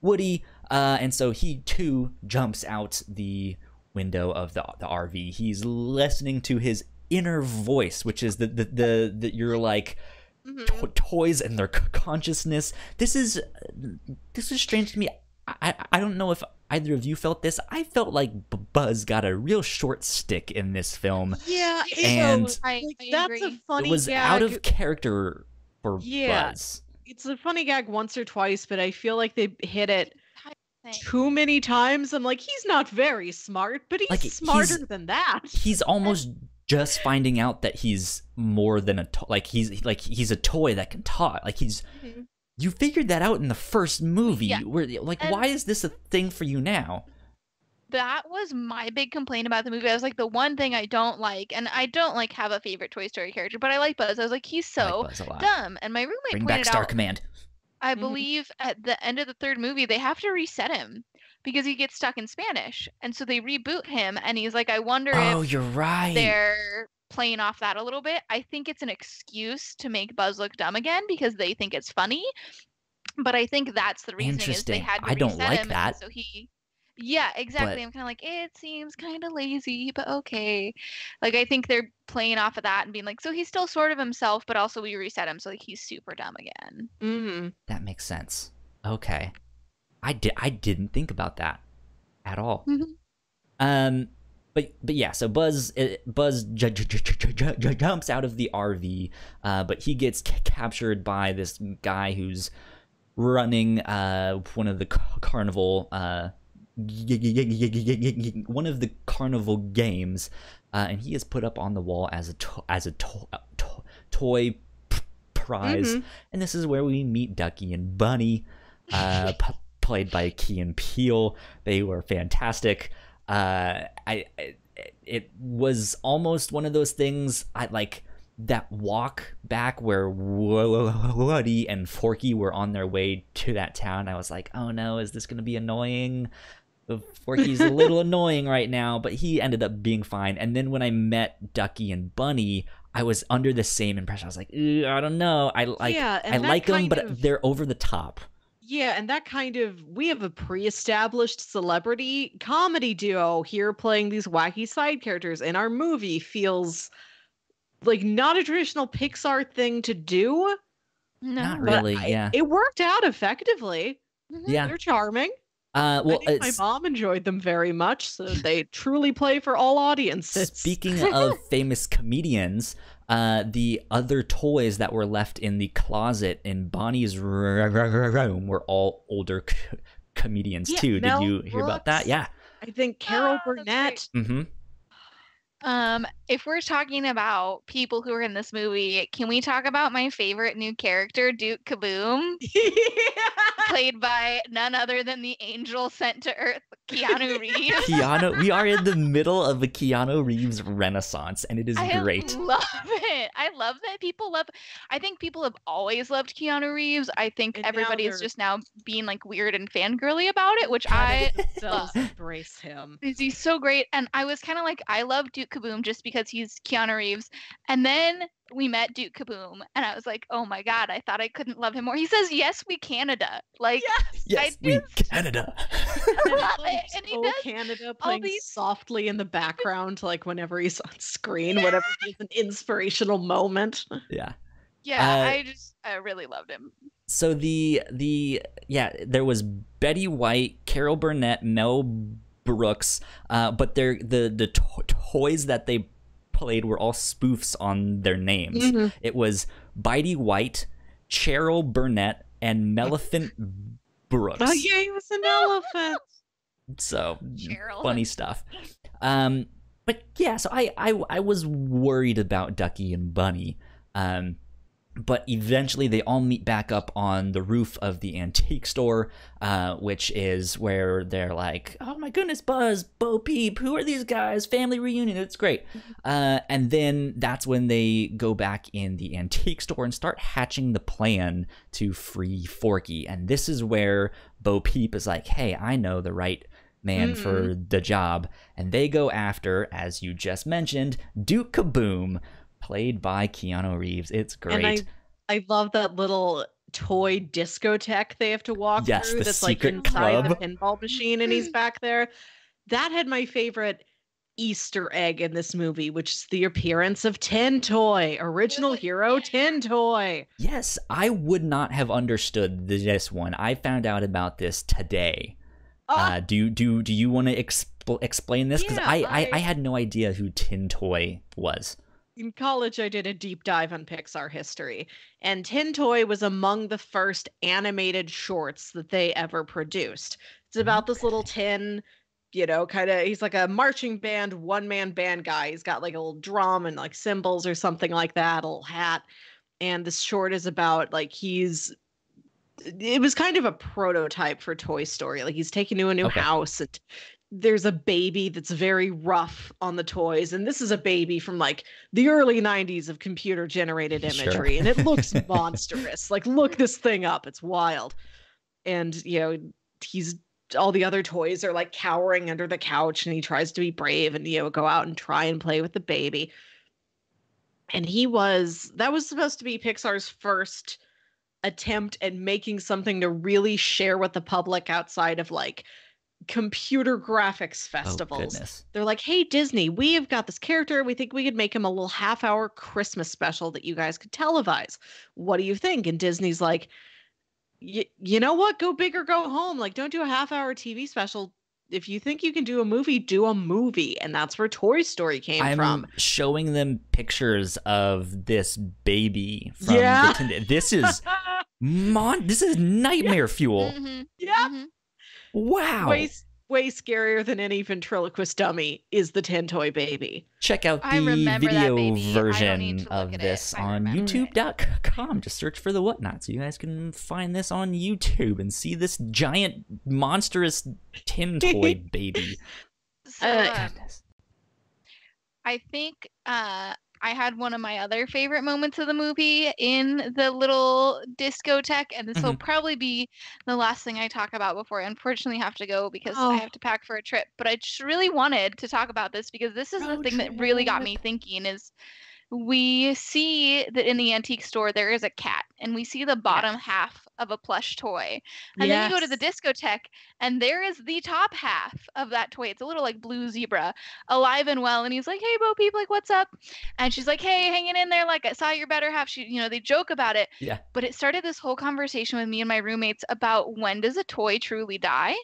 Woody," and so he too jumps out the window of the RV. He's listening to his inner voice, which is the you're toys and their consciousness. This is strange to me. I don't know if either of you felt this. I felt Buzz got a real short stick in this film. Yeah, and that's a funny. It was out of character for Buzz. It's a funny gag once or twice, but I feel they hit it too many times. I'm he's not very smart, but he's smarter than that. He's almost just finding out that he's more than a toy. He's a toy that can talk. You figured that out in the first movie. Yeah. Where why is this a thing for you now? That was my big complaint about the movie. I was the one thing I don't like, and I don't have a favorite Toy Story character, but I like Buzz. I was he's so dumb. And my roommate pointed back Star out, Command. I believe at the end of the third movie, they have to reset him because he gets stuck in Spanish. And so they reboot him, and he's I wonder if you're right. They're playing off that a little bit. I think it's an excuse to make Buzz look dumb again because they think it's funny. But I think that's the reason is they had to reset him. I don't like that. So he... Yeah, exactly. But I'm kind of it seems kind of lazy, but okay. I think they're playing off of that and being so he's still sort of himself, but also we reset him, so he's super dumb again. That makes sense. Okay, I didn't think about that at all. But yeah, so Buzz jumps out of the RV, but he gets captured by this guy who's running one of the carnival games, and he is put up on the wall as a toy prize. Mm-hmm. And this is where we meet Ducky and Bunny, played by Key and Peele. They were fantastic. It was almost one of those things. I like that walk back where Woody and Forky were on their way to that town. I was like, oh no, is this gonna be annoying? Forky's a little annoying right now, but he ended up being fine. And then when I met Ducky and Bunny, I was under the same impression. I was like, I don't know. I like them, but they're over the top. Yeah, and that kind of, we have a pre-established celebrity comedy duo here playing these wacky side characters, and our movie feels like not a traditional Pixar thing to do. No, not really. Yeah, it worked out effectively. Yeah, they're charming. Well, I think my mom enjoyed them very much, so they truly play for all audiences. Speaking of famous comedians, the other toys that were left in the closet in Bonnie's room were all older comedians too. Mel Did you hear Brooks. About that? Yeah, I think Carol Burnett. Mm-hmm. If we're talking about people who are in this movie, can we talk about my favorite new character, Duke Caboom? Yeah. Played by none other than the angel sent to Earth, Keanu Reeves. We are in the middle of a Keanu Reeves renaissance, and it is great. I love it. I love that people love. I think people have always loved Keanu Reeves. I think everybody is just now being like weird and fangirly about it, which I love. Embrace him. He's so great, and I was kind of like, I love Duke Caboom just because he's Keanu Reeves, and then we met Duke Caboom, and I was like, oh my god, I thought I couldn't love him more. He says, yes, we Canada. Like, yes, we Canada. I love it. And he does Canada playing all these... softly in the background, like whenever he's on screen, yeah. Whenever he's an inspirational moment. Yeah. Yeah, I really loved him. So there was Betty White, Carol Burnett, Mel Brooks, but the toys that they played were all spoofs on their names. Mm-hmm. It was Bitey White, Cheryl Burnett, and Melephant Brooks. Oh yeah, he was an elephant. So Cheryl. Funny stuff. But yeah, so I was worried about Ducky and Bunny, but eventually they all meet back up on the roof of the antique store, which is where they're like, oh my goodness, Buzz, Bo Peep, who are these guys? Family reunion, it's great. And then that's when they go back in the antique store and start hatching the plan to free Forky. And this is where Bo Peep is like, hey, I know the right man for the job. And they go after, as you just mentioned, Duke Caboom, played by Keanu Reeves. It's great. And I love that little toy discotheque they have to walk through. The that's like inside club. The pinball machine, and he's back there. That had my favorite Easter egg in this movie, which is the appearance of Tin Toy, original hero Tin Toy. Yes, I would not have understood this one. I found out about this today. Do you want to explain this? Because yeah, I had no idea who Tin Toy was. In college, I did a deep dive on Pixar history, and Tin Toy was among the first animated shorts that they ever produced. It's about this little tin, you know, kind of, he's like a marching band, one-man band guy. He's got like a little drum and like cymbals or something like that, a little hat. And this short is about like it was kind of a prototype for Toy Story. Like he's taken to a new house, and there's a baby that's very rough on the toys. And this is a baby from like the early 90s of computer generated imagery. Sure. And it looks monstrous. Like, look this thing up. It's wild. And, you know, all the other toys are like cowering under the couch, and he tries to be brave and, you know, go out and try and play with the baby. And that was supposed to be Pixar's first attempt at making something to really share with the public outside of like computer graphics festivals. They're like, hey Disney, we have got this character, we think we could make him a little half-hour Christmas special that you guys could televise. What do you think? And Disney's like, you know what, go big or go home. Like, don't do a half-hour TV special, if you think you can do a movie, do a movie. And that's where Toy Story came from. I'm showing them pictures of this baby from the Tin Toy. This is this is nightmare fuel. Mm-hmm. Yeah. Mm-hmm. Wow. Way scarier than any ventriloquist dummy is the Tin Toy baby. Check out the video version of this on youtube.com. Just search for the Whatnauts. You guys can find this on YouTube and see this giant, monstrous Tin Toy baby. So, I think I had one of my other favorite moments of the movie in the little discotheque, and this will probably be the last thing I talk about before I unfortunately have to go because I have to pack for a trip. But I just really wanted to talk about this because this is the thing that really got me thinking is we see that in the antique store there is a cat, and we see the bottom half of a plush toy. And then you go to the discotheque, and there is the top half of that toy. It's a little, like, blue zebra, alive and well. And he's like, hey, Bo Peep, like, what's up? And she's like, hey, hanging in there, like, I saw your better half. She, you know, they joke about it. Yeah. But it started this whole conversation with me and my roommates about when does a toy truly die?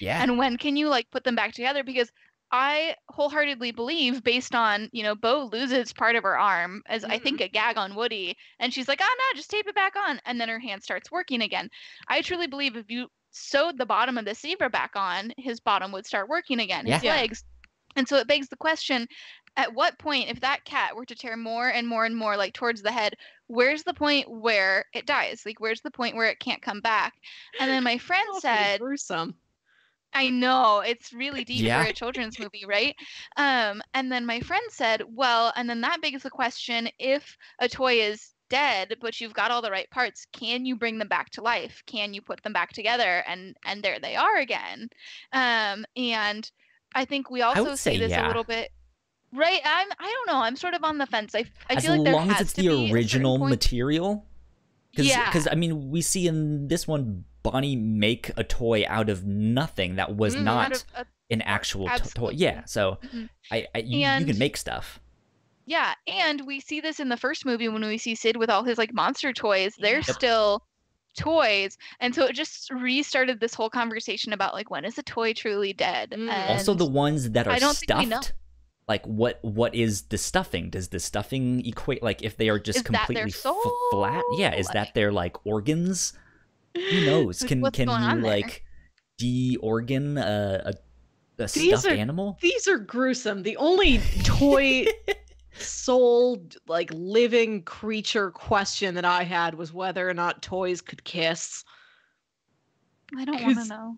Yeah. And when can you, like, put them back together? Because I wholeheartedly believe, based on, you know, Bo loses part of her arm as I think a gag on Woody, and she's like, oh no, just tape it back on, and then her hand starts working again. I truly believe if you sewed the bottom of the zebra back on, his bottom would start working again, his legs. And so it begs the question, at what point, if that cat were to tear more and more and more, like, towards the head, where's the point where it dies? Like, where's the point where it can't come back? And then my friend said, gruesome. I know, it's really deep for a children's movie, right? And then my friend said, well, and then that begs the question, if a toy is dead, but you've got all the right parts, can you bring them back to life? Can you put them back together? And there they are again. And I think we also see this a little bit. Right? I don't know. I'm sort of on the fence. I feel like there has to be. As long as it's the original material. Because, I mean, we see in this one, Bonnie make a toy out of nothing that was not an actual toy. Yeah, so you can make stuff. Yeah, and we see this in the first movie when we see Sid with all his, like, monster toys. They're still toys, and so it just restarted this whole conversation about, like, when is a toy truly dead? And also the ones that are stuffed. Like, what is the stuffing? Does the stuffing equate, like, if they are just completely flat? Yeah, is that their, like, organs? Who knows? Can you, like, de-organ a stuffed animal? These are gruesome. The only toy soul, like, living creature question that I had was whether or not toys could kiss. I don't want to know.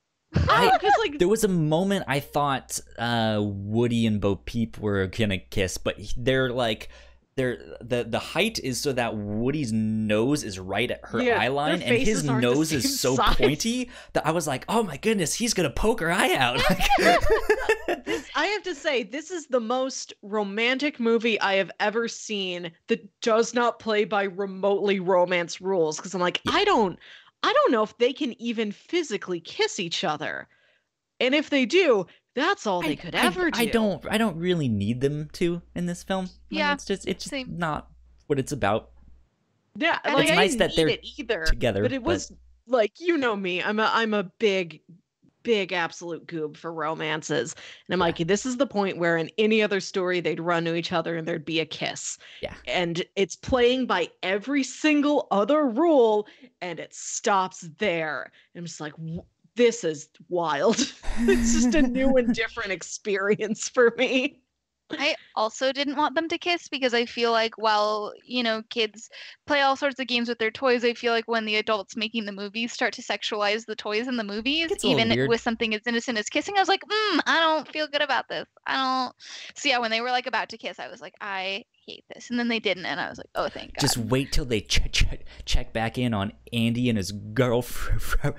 There was a moment I thought Woody and Bo Peep were gonna kiss, but they're like, the height is so that Woody's nose is right at her eye line, and his nose is so pointy that I was like, oh my goodness, he's gonna poke her eye out. I have to say, this is the most romantic movie I have ever seen that does not play by remotely romance rules, because I'm like, I don't know if they can even physically kiss each other. And if they do, that's all they could ever do. I don't really need them to in this film. Yeah. I mean, it's just not what it's about. Yeah, and it's nice that they're together. But it was like, you know me, I'm a big absolute goob for romances. And I'm like, this is the point where in any other story they'd run to each other and there'd be a kiss. Yeah. And it's playing by every single other rule, and it stops there. And I'm just like, this is wild. It's just a new and different experience for me. I also didn't want them to kiss because I feel like, well, you know, kids play all sorts of games with their toys. I feel like when the adults making the movies start to sexualize the toys in the movies, even with something as innocent as kissing, I was like, I don't feel good about this. I don't. So yeah, when they were, like, about to kiss, I was like, I hate this. And then they didn't, and I was like, oh, thank God. Just wait till they check back in on Andy and his girlfriend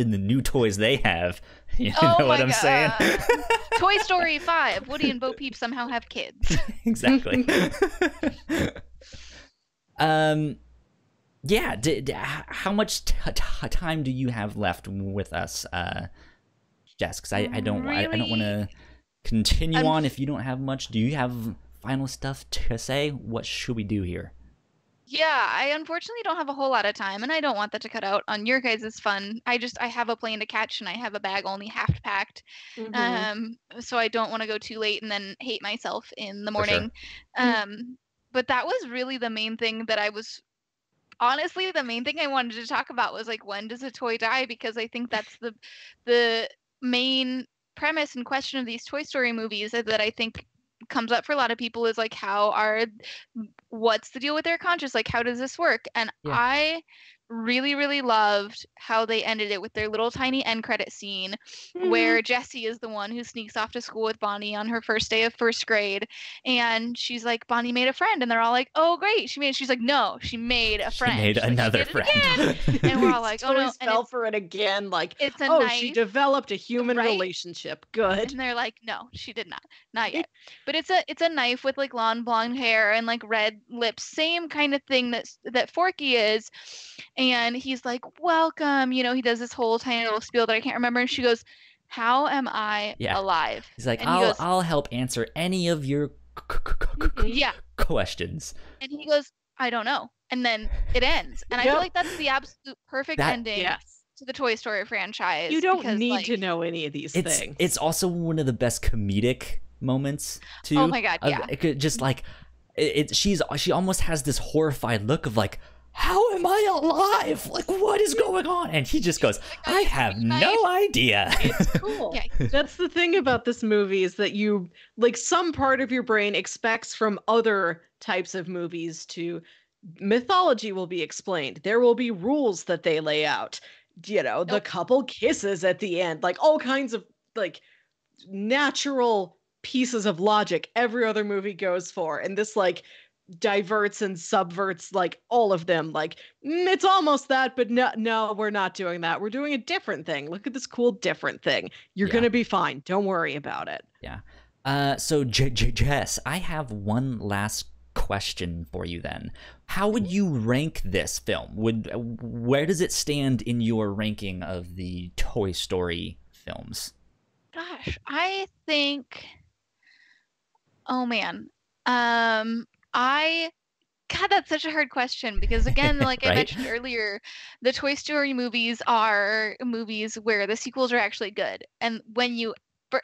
and the new toys they have. You know what I'm saying? Toy Story 5, Woody and Bo Peep somehow have kids. Exactly. Yeah. How much time do you have left with us, Jess? Because I don't want to continue on if you don't have much. Do you have final stuff to say? What should we do here? Yeah, I unfortunately don't have a whole lot of time, and I don't want that to cut out on your guys' fun. I have a plane to catch, and I have a bag only half packed, so I don't want to go too late and then hate myself in the morning. For sure. But that was really the main thing that I was. Honestly, the main thing I wanted to talk about was like, when does a toy die? Because I think that's the main premise and question of these Toy Story movies that I think comes up for a lot of people is like, what's the deal with their conscience? Like, how does this work? And yeah. I really, really loved how they ended it with their little tiny end credit scene where Jessie is the one who sneaks off to school with Bonnie on her first day of first grade. And she's like, Bonnie made a friend. And they're all like, oh, great. She's like, no, she made a friend. She made another friend. And we're all like, oh, no. And fell for it again. Like, it's a knife. She developed a human relationship. Good. And they're like, no, she did not. Not yet. But it's a knife with like long blonde hair and like red lips. Same kind of thing that Forky is. And he's like, welcome. You know, he does this whole tiny little spiel that I can't remember. And she goes, how am I alive? He's like, I'll help answer any of your questions. And he goes, I don't know. And then it ends. And I feel like that's the absolute perfect ending to the Toy Story franchise. You don't need to know any of these things. It's also one of the best comedic moments, too. Oh, my God, yeah. Just like, she almost has this horrified look of like, how am I alive? Like, what is going on? And he just goes, I have no idea. It's cool. That's the thing about this movie is that you, like, some part of your brain expects from other types of movies to mythology will be explained. There will be rules that they lay out. You know, the couple kisses at the end, like all kinds of like natural pieces of logic every other movie goes for. And this like diverts and subverts like all of them. Like it's almost that, but no, we're not doing that. We're doing a different thing. Look at this cool different thing. You're gonna be fine. Don't worry about it. Yeah. So Jess, I have one last question for you. Then, how would you rank this film? Where does it stand in your ranking of the Toy Story films? Gosh, I think. Oh man. God, that's such a hard question because, again, like I mentioned earlier, the Toy Story movies are movies where the sequels are actually good. And when you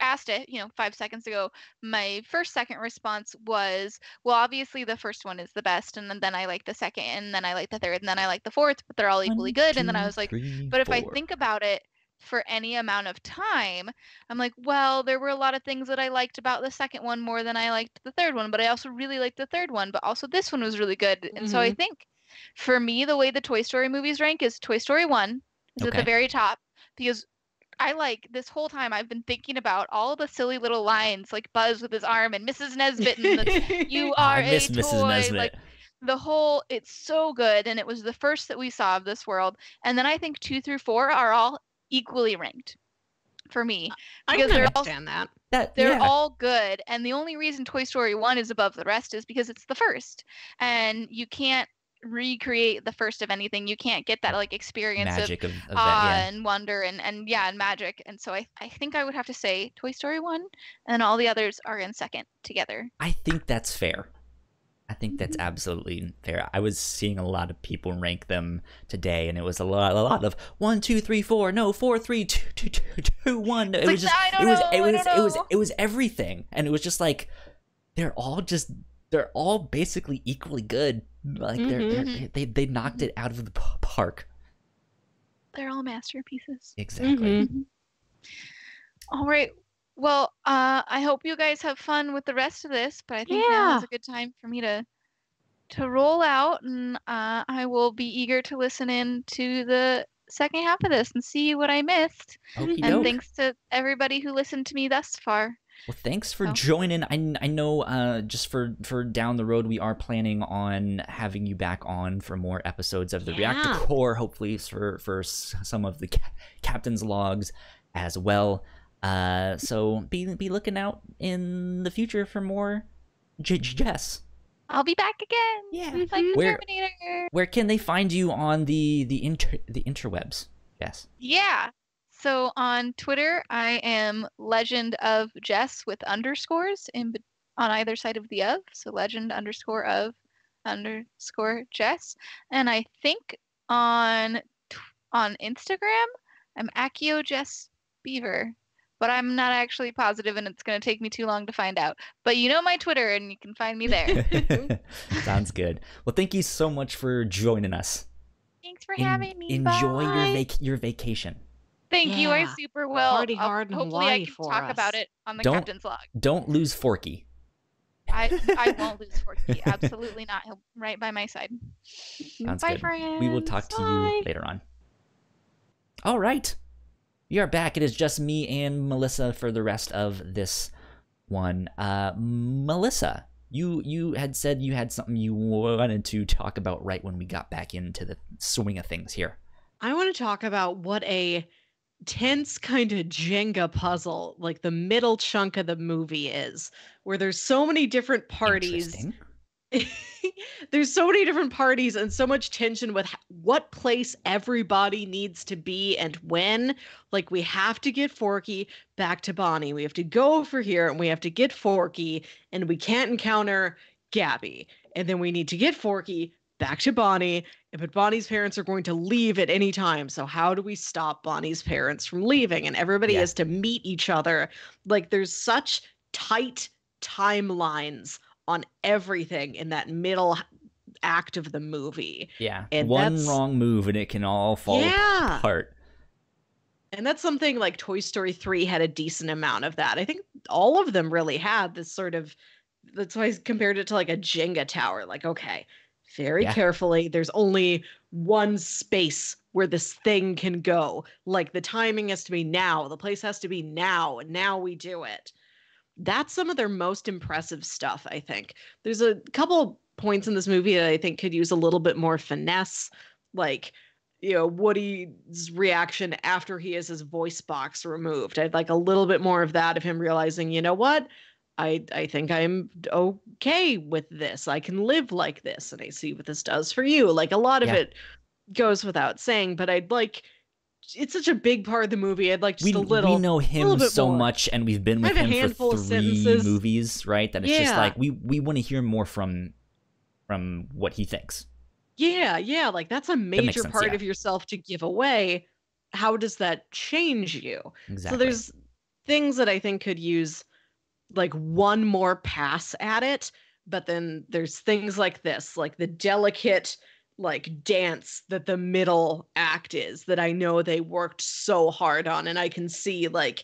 asked it, 5 seconds ago, my second response was, well, obviously the first one is the best, and then I like the second, and then I like the third, and then I like the fourth, but they're all equally good. And then I was like, but if I think about it for any amount of time, I'm like, well, there were a lot of things that I liked about the second one more than I liked the third one, but I also really liked the third one, but also this one was really good. And so I think for me, the way the Toy Story movies rank is Toy Story 1 is at the very top, because I like this whole time I've been thinking about all the silly little lines like Buzz with his arm and Mrs. Nesbitt and you are a toy. Mrs. Nesbitt. Like, it's so good. And it was the first that we saw of this world. And then I think 2 through 4 are all equally ranked for me. I can understand that. They're all good. And the only reason Toy Story 1 is above the rest is because it's the first. And you can't recreate the first of anything. You can't get that like experience of awe and wonder and magic. And so I think I would have to say Toy Story 1 and all the others are in second together. I think that's fair. I think that's absolutely fair. I was seeing a lot of people rank them today, and it was a lot of 1, 2, 3, 4, no, 4, 3, 2, 2, 2, 1. It was just, it was everything, and it was just like they're all basically equally good. Like they knocked it out of the park. They're all masterpieces. Exactly. All right. Well, I hope you guys have fun with the rest of this, but I think now is a good time for me to roll out, and I will be eager to listen in to the second half of this and see what I missed. Okey-doke. And thanks to everybody who listened to me thus far. Well, thanks for joining. I know just for down the road, we are planning on having you back on for more episodes of the Reactor Corps, hopefully for some of the captain's logs as well. So be looking out in the future for more Jess. I'll be back again. Yeah. Like the Terminator. Where can they find you on the interwebs? Yes. Yeah. So on Twitter, I am legend of Jess with underscores on either side of the of. So legend underscore of _Jess. And I think on Instagram, I'm Accio Jess Beaver, but I'm not actually positive, and it's going to take me too long to find out. But you know my Twitter, and you can find me there. Sounds good. Well, thank you so much for joining us. Thanks for having me. Enjoy your vacation. Thank you. I super will. Party hard and hopefully I can talk about it on the captain's log. Don't lose Forky. I won't lose Forky. Absolutely not. He'll be right by my side. Sounds Bye, good. Friends. We will talk to you later on. All right. We are back. It is just me and Melissa for the rest of this one. Melissa, you had said you had something you wanted to talk about right when we got back into the swing of things here. I want to talk about what a tense kind of Jenga puzzle, like the middle chunk of the movie is, where there's so many different parties. There's so many different parties and so much tension with what place everybody needs to be and when. Like, we have to get Forky back to Bonnie. We have to go over here and we have to get Forky, and we can't encounter Gabby. And then we need to get Forky back to Bonnie. But Bonnie's parents are going to leave at any time. So how do we stop Bonnie's parents from leaving? And everybody has to meet each other. Like, there's such tight timelines on everything in that middle act of the movie. Yeah. And one wrong move and it can all fall apart. And that's something like Toy Story 3 had a decent amount of that. I think all of them really had this sort of, that's why I compared it to like a Jenga tower. Like, okay, very carefully, there's only one space where this thing can go. Like, the timing has to be now. The place has to be now. And now we do it. That's some of their most impressive stuff, I think. There's a couple points in this movie that I think could use a little bit more finesse. Like, you know, Woody's reaction after he has his voice box removed. I'd like a little bit more of that, of him realizing, you know what? I think I'm okay with this. I can live like this. And I see what this does for you. Like, a lot of it goes without saying, but I'd like... It's such a big part of the movie. I'd like just a little. We know him so much, and we've been with him for three movies, right? That it's just like we want to hear more from what he thinks. Yeah, yeah. Like, that's a major part of yourself to give away. How does that change you? Exactly. So there's things that I think could use like one more pass at it, but then there's things like this, like the delicate like dance that the middle act is, that I know they worked so hard on, and I can see like,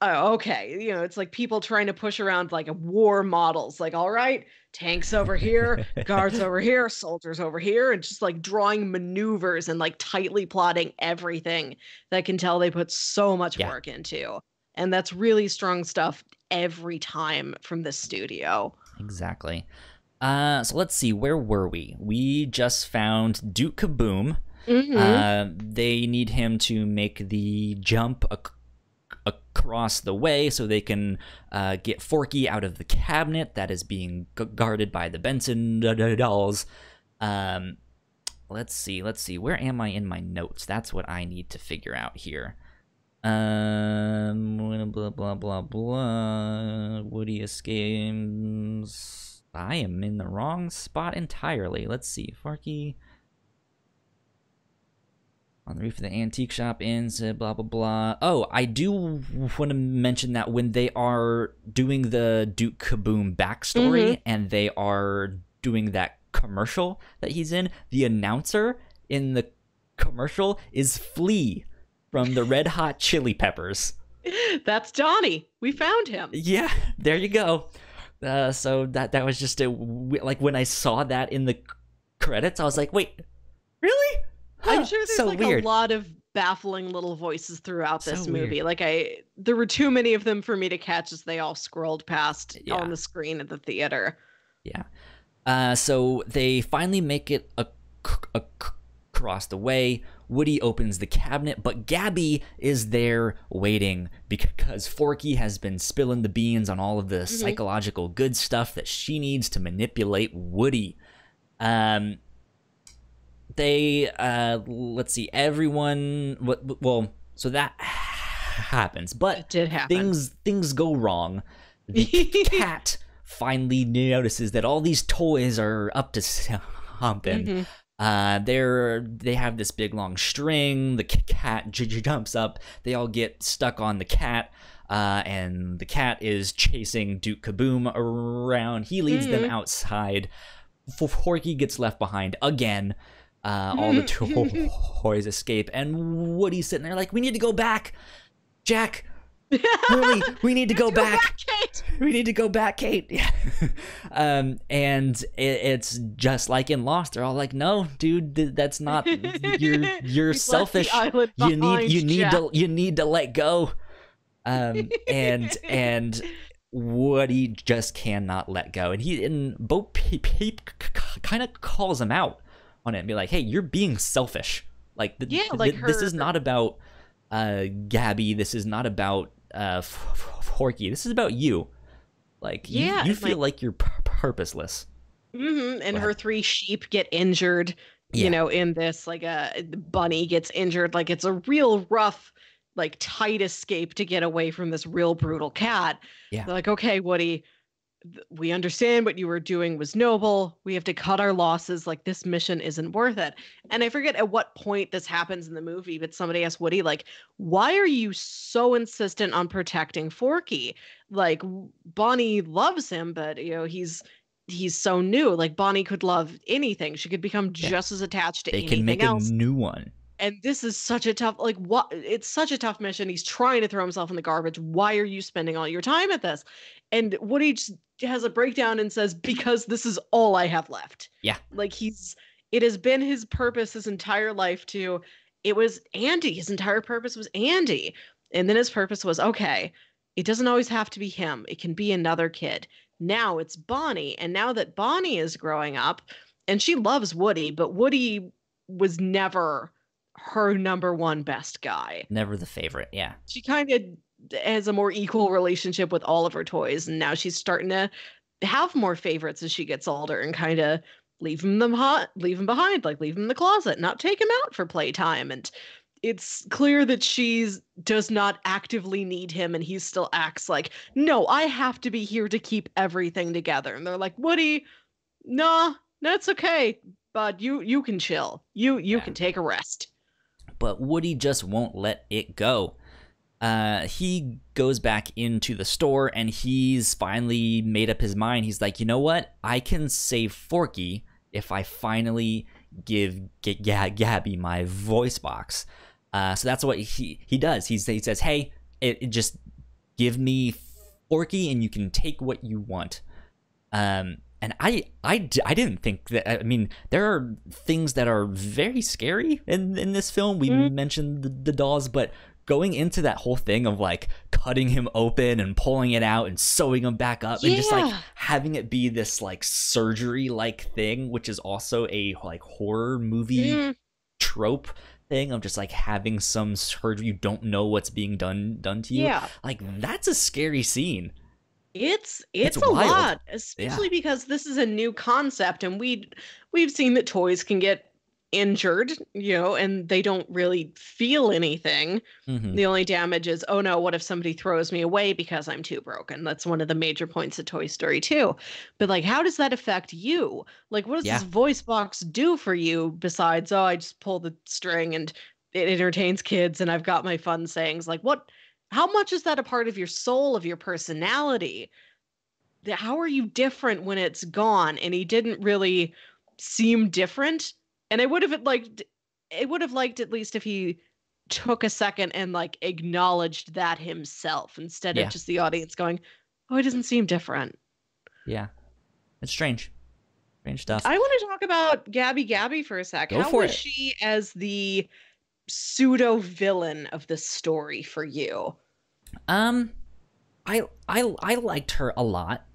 oh, okay, you know, it's like people trying to push around like a war models, like, all right, tanks over here, guards over here, soldiers over here, and just like drawing maneuvers and like tightly plotting everything that I can tell they put so much work into. And that's really strong stuff every time from the studio. Exactly. So let's see, where were we? We just found Duke Caboom. Mm-hmm. They need him to make the jump across the way so they can get Forky out of the cabinet that is being guarded by the Benson dolls. Let's see. Where am I in my notes? That's what I need to figure out here. Blah, blah, blah, blah. Woody escapes... I am in the wrong spot entirely. Let's see. Forky on the roof of the antique shop and said blah, blah, blah. Oh, I do want to mention that when they are doing the Duke Caboom backstory and they are doing that commercial that he's in, the announcer in the commercial is Flea from the Red Hot Chili Peppers. That's Donnie. We found him. Yeah, there you go. So that was just a, like, when I saw that in the credits, I was like, wait, really? Huh, I'm sure there's so like weird. A lot of baffling little voices throughout this movie. Weird. Like, there were too many of them for me to catch as they all scrolled past on the screen at the theater. Yeah. So they finally make it across the way. Woody opens the cabinet, but Gabby is there waiting because Forky has been spilling the beans on all of the psychological good stuff that she needs to manipulate Woody. Let's see, everyone. Well, so that happens, but it did happen. Things go wrong. The cat finally notices that all these toys are up to something. Mm-hmm. They have this big long string. The cat jumps up. They all get stuck on the cat, and the cat is chasing Duke Caboom around. He leads them outside. Forky gets left behind again. All the toys escape, and Woody's sitting there like, "We need to go back, Jack. Really, we need to go back. Kate. We need to go back, Kate." Yeah. And it's just like in Lost. They're all like, "No, dude, that's not. You're selfish. You need to let go." And Woody just cannot let go, and Bo Peep kind of calls him out on it and be like, "Hey, you're being selfish. Like, this is not about Gabby. This is not about Forky. This is about you. Like, you feel like you're purposeless." Mm-hmm. And her three sheep get injured. Yeah. You know, in this, like, Bunny gets injured. Like, it's a real rough, like, tight escape to get away from this real brutal cat. Yeah. They're like, "Okay, Woody, we understand what you were doing was noble. We have to cut our losses. Like, this mission isn't worth it." And I forget at what point this happens in the movie, but somebody asked Woody, like, "Why are you so insistent on protecting Forky? Like, Bonnie loves him, but, you know, he's so new. Like, Bonnie could love anything. She could become just as attached to anything else. They can make a new one. And this is such a tough, like, what? It's such a tough mission. He's trying to throw himself in the garbage. Why are you spending all your time at this?" And Woody just has a breakdown and says, "Because this is all I have left." Yeah. Like, it has been his purpose his entire life to, it was Andy. His entire purpose was Andy. And then his purpose was, okay, it doesn't always have to be him. It can be another kid. Now it's Bonnie. And now that Bonnie is growing up and she loves Woody, but Woody was never her number one best guy, never the favorite. Yeah, she kind of has a more equal relationship with all of her toys, and now she's starting to have more favorites as she gets older and kind of leave them behind, like leave them in the closet, not take them out for playtime. And it's clear that she's does not actively need him, and he still acts like, "No, I have to be here to keep everything together." And they're like, "Woody, nah, that's okay, but you can chill. You can take a rest." But Woody just won't let it go. He goes back into the store, and he's finally made up his mind. He's like, "You know what? I can save Forky if I finally give Gabby my voice box." So that's what he does. He says, "Hey, just give me Forky, and you can take what you want." And I didn't think that. I mean, there are things that are very scary in this film. We mentioned the dolls, but going into that whole thing of, like, cutting him open and pulling it out and sewing him back up and just, like, having it be this, like, surgery-like thing, which is also a, like, horror movie trope thing of just, like, having some surgery. You don't know what's being done to you. Yeah. Like, that's a scary scene. It's a wild. Lot, especially because this is a new concept, and we've seen that toys can get injured, you know, and they don't really feel anything. Mm-hmm. The only damage is, oh no, what if somebody throws me away because I'm too broken? That's one of the major points of Toy Story 2. But, like, how does that affect you? Like, what does this voice box do for you besides, oh, I just pull the string and it entertains kids and I've got my fun sayings? Like, what? How much is that a part of your soul, of your personality? How are you different when it's gone? And he didn't really seem different. And I would have liked at least if he took a second and, like, acknowledged that himself instead of just the audience going, "Oh, it doesn't seem different." Yeah. It's strange. Strange stuff. I want to talk about Gabby Gabby for a second. How was she as the pseudo villain of the story for you? I liked her a lot.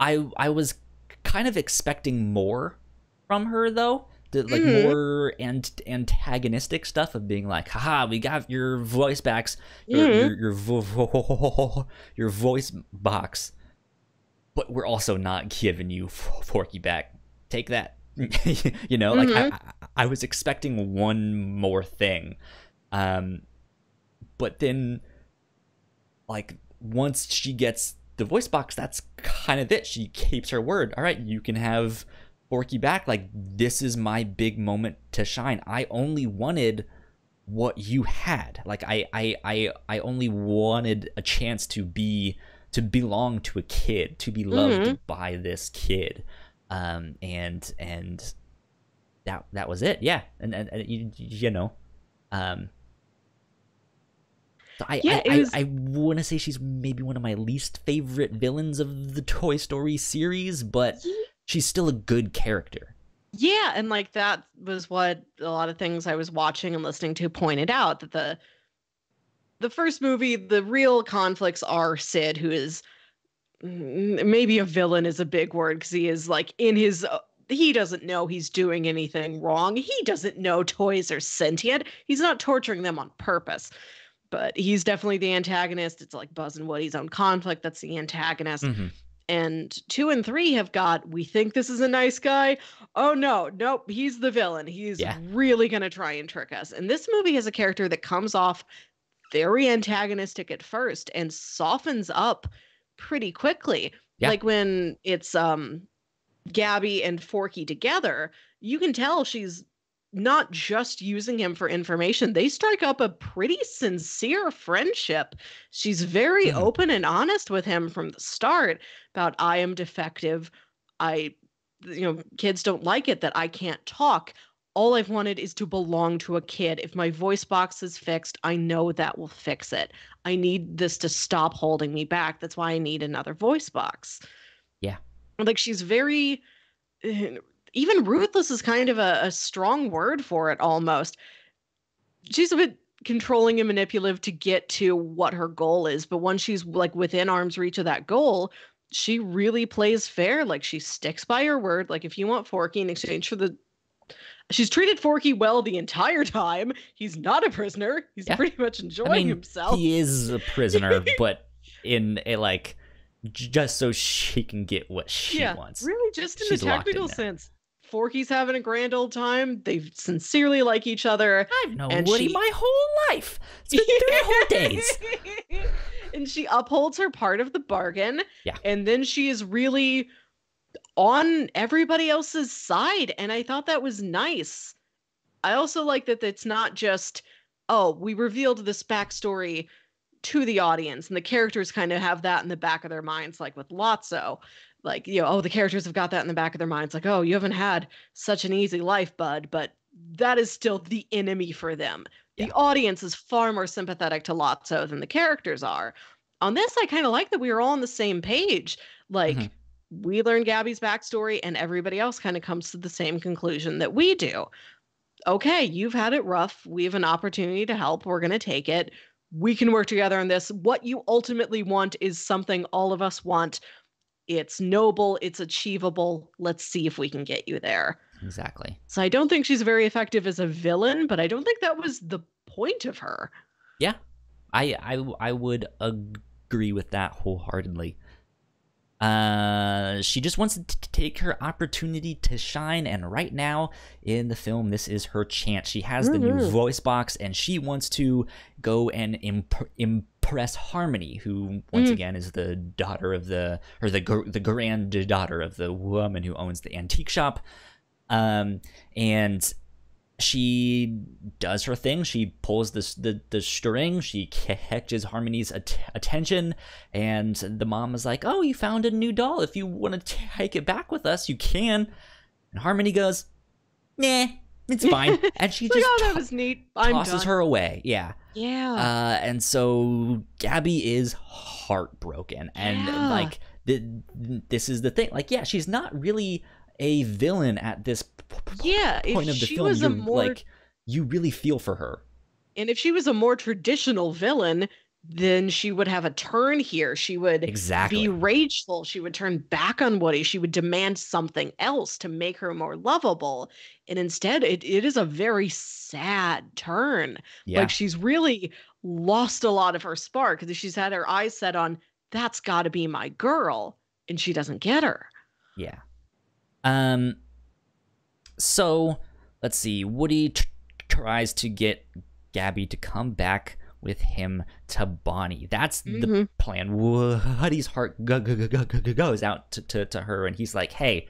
I was kind of expecting more from her, though. Like, more antagonistic stuff of being like, "Haha, we got your voice box, your voice box, but we're also not giving you Forky back. Take that." You know, like, I was expecting one more thing, but then, like, once she gets the voice box, that's kind of it. She keeps her word. All right, you can have Forky back. Like, this is my big moment to shine. I only wanted what you had. Like, I only wanted a chance to be, to belong to a kid, to be loved by this kid. And that was it. Yeah. And you know, so I want to say she's maybe one of my least favorite villains of the Toy Story series, but she's still a good character. Yeah, and like that was what a lot of things I was watching and listening to pointed out, that the first movie, the real conflicts are Sid, who is maybe a villain is a big word because he is like in his... He doesn't know he's doing anything wrong. He doesn't know toys are sentient. He's not torturing them on purpose. But he's definitely the antagonist. It's like Buzz and Woody's own conflict. That's the antagonist. Mm-hmm. And 2 and 3 have got, we think this is a nice guy. Oh, no. Nope. He's the villain. He's really going to try and trick us. And this movie has a character that comes off very antagonistic at first and softens up pretty quickly. Yeah. Like when it's... Gabby and Forky together, you can tell she's not just using him for information. They strike up a pretty sincere friendship. She's very open and honest with him from the start about, I am defective. Kids don't like it that I can't talk. All I've wanted is to belong to a kid. If my voice box is fixed, I know that will fix it. I need this to stop holding me back. That's why I need another voice box. Yeah. Like, she's very, even ruthless is kind of a strong word for it almost. She's a bit controlling and manipulative to get to what her goal is. But once she's like within arm's reach of that goal, she really plays fair. Like, she sticks by her word. Like, if you want Forky in exchange for the... She's treated Forky well the entire time. He's not a prisoner. He's pretty much enjoying himself. He is a prisoner, but in a like... just so she can get what she wants. Really, just in the technical sense. Forky's having a grand old time. They sincerely like each other. I've known Woody my whole life. It's been 3 whole days. And she upholds her part of the bargain. Yeah. And then she is really on everybody else's side. And I thought that was nice. I also like that it's not just, oh, we revealed this backstory to the audience, and the characters kind of have that in the back of their minds, like with Lotso, like, you know, oh, the characters have got that in the back of their minds, like, oh, you haven't had such an easy life, bud, but that is still the enemy for them. Yeah. The audience is far more sympathetic to Lotso than the characters are. On this, I kind of like that we were all on the same page. Like, we learn Gabby's backstory, and everybody else kind of comes to the same conclusion that we do. Okay, you've had it rough. We have an opportunity to help. We're going to take it. We can work together on this. What you ultimately want is something all of us want. It's noble. It's achievable. Let's see if we can get you there. Exactly. So I don't think she's very effective as a villain, but I don't think that was the point of her. Yeah, I would agree with that wholeheartedly. She just wants to take her opportunity to shine, and right now in the film, this is her chance. She has the new voice box, and she wants to go and impress Harmony, who once again is the daughter of the granddaughter of the woman who owns the antique shop. And she does her thing. She pulls the string. She catches Harmony's attention, and the mom is like, oh, you found a new doll. If you want to take it back with us, you can. And Harmony goes, nah, it's fine. And she just that was neat. Tosses her away. Yeah. Yeah. And so Gabby is heartbroken. And like, this is the thing. Like, yeah, she's not really a villain at this point of the film. Was a more... like, you really feel for her. And if she was a more traditional villain, then she would have a turn here. She would be rageful. She would turn back on Woody. She would demand something else to make her more lovable. And instead, it is a very sad turn. Yeah. Like, she's really lost a lot of her spark because she's had her eyes set on, that's got to be my girl. And she doesn't get her. Yeah. So let's see. Woody tries to get Gabby to come back with him to Bonnie. That's the plan. Woody's heart goes out to her, and he's like, hey,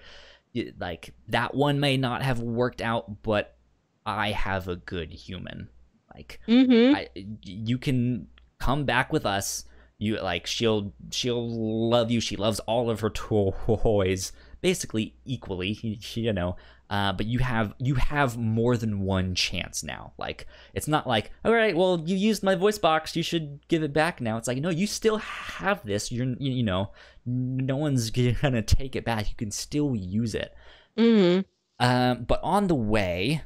like, that one may not have worked out, but I have a good human. Like, you can come back with us. You like, she'll love you. She loves all of her toys basically equally, you know. But you have more than one chance now. Like, it's not like, all right, well, you used my voice box, you should give it back now. It's like, no, you still have this. You know, no one's gonna take it back. You can still use it. But on the way,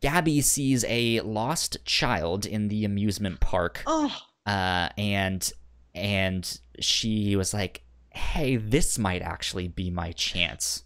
Gabby sees a lost child in the amusement park. And she was like, hey, this might actually be my chance.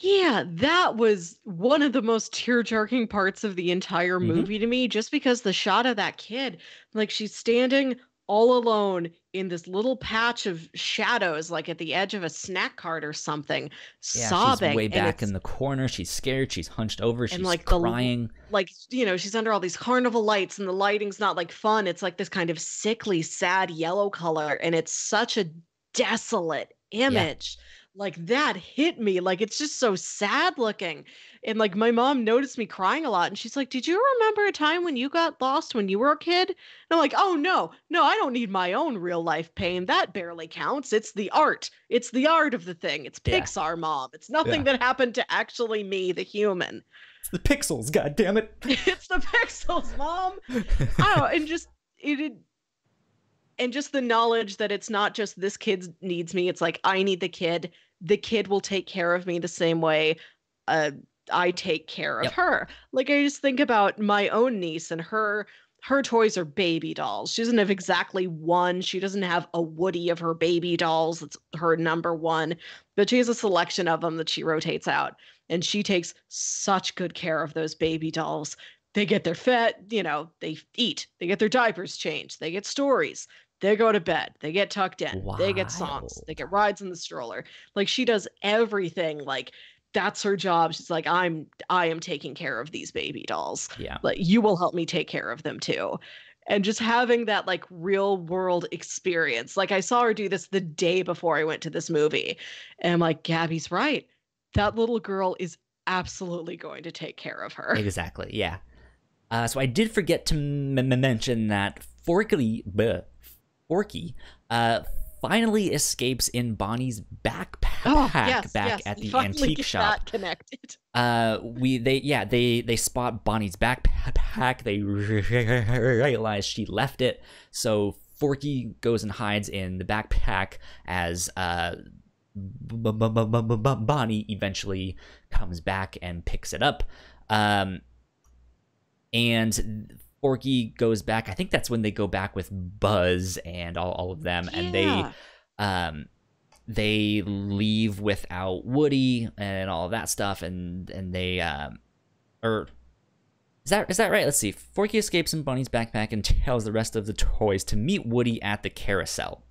Yeah, that was one of the most tear-jerking parts of the entire movie to me, just because the shot of that kid, like, she's standing all alone in this little patch of shadows, like at the edge of a snack cart or something, sobbing. She's way back in the corner. She's scared. She's hunched over. She's like crying. Like, you know, she's under all these carnival lights and the lighting's not like fun. It's like this kind of sickly, sad yellow color. And it's such a desolate image. Like, that hit me. Like, it's just so sad looking. And like, my mom noticed me crying a lot. And she's like, did you remember a time when you got lost when you were a kid? And I'm like, oh, no, I don't need my own real life pain. That barely counts. It's the art. It's the art of the thing. It's Pixar, Mom. It's nothing that happened to actually me, the human. It's the pixels, goddammit. It's the pixels, Mom. Oh, and just, and just the knowledge that it's not just this kid needs me. It's like, I need the kid. The kid will take care of me the same way I take care of her. Like, I just think about my own niece, and her toys are baby dolls. She doesn't have exactly one. She doesn't have a Woody of her baby dolls. That's her number one. But she has a selection of them that she rotates out. And she takes such good care of those baby dolls. They get their fed, you know, they eat, they get their diapers changed, they get stories. They go to bed. They get tucked in. Wow. They get songs. They get rides in the stroller. Like, she does everything. Like, that's her job. She's like, I am taking care of these baby dolls. Yeah. Like, you will help me take care of them too. And just having that like real world experience. Like, I saw her do this the day before I went to this movie. And I'm like, Gabby's right. That little girl is absolutely going to take care of her. Exactly. Yeah. So I did forget to mention that Forky finally escapes in Bonnie's backpack at the antique shop. Connected. They spot Bonnie's backpack. They realize she left it, so Forky goes and hides in the backpack as Bonnie eventually comes back and picks it up. And Forky goes back. I think that's when they go back with Buzz and all of them. Yeah. And they leave without Woody and all of that stuff. And they, is that right? Let's see. Forky escapes in Bunny's backpack and tells the rest of the toys to meet Woody at the carousel.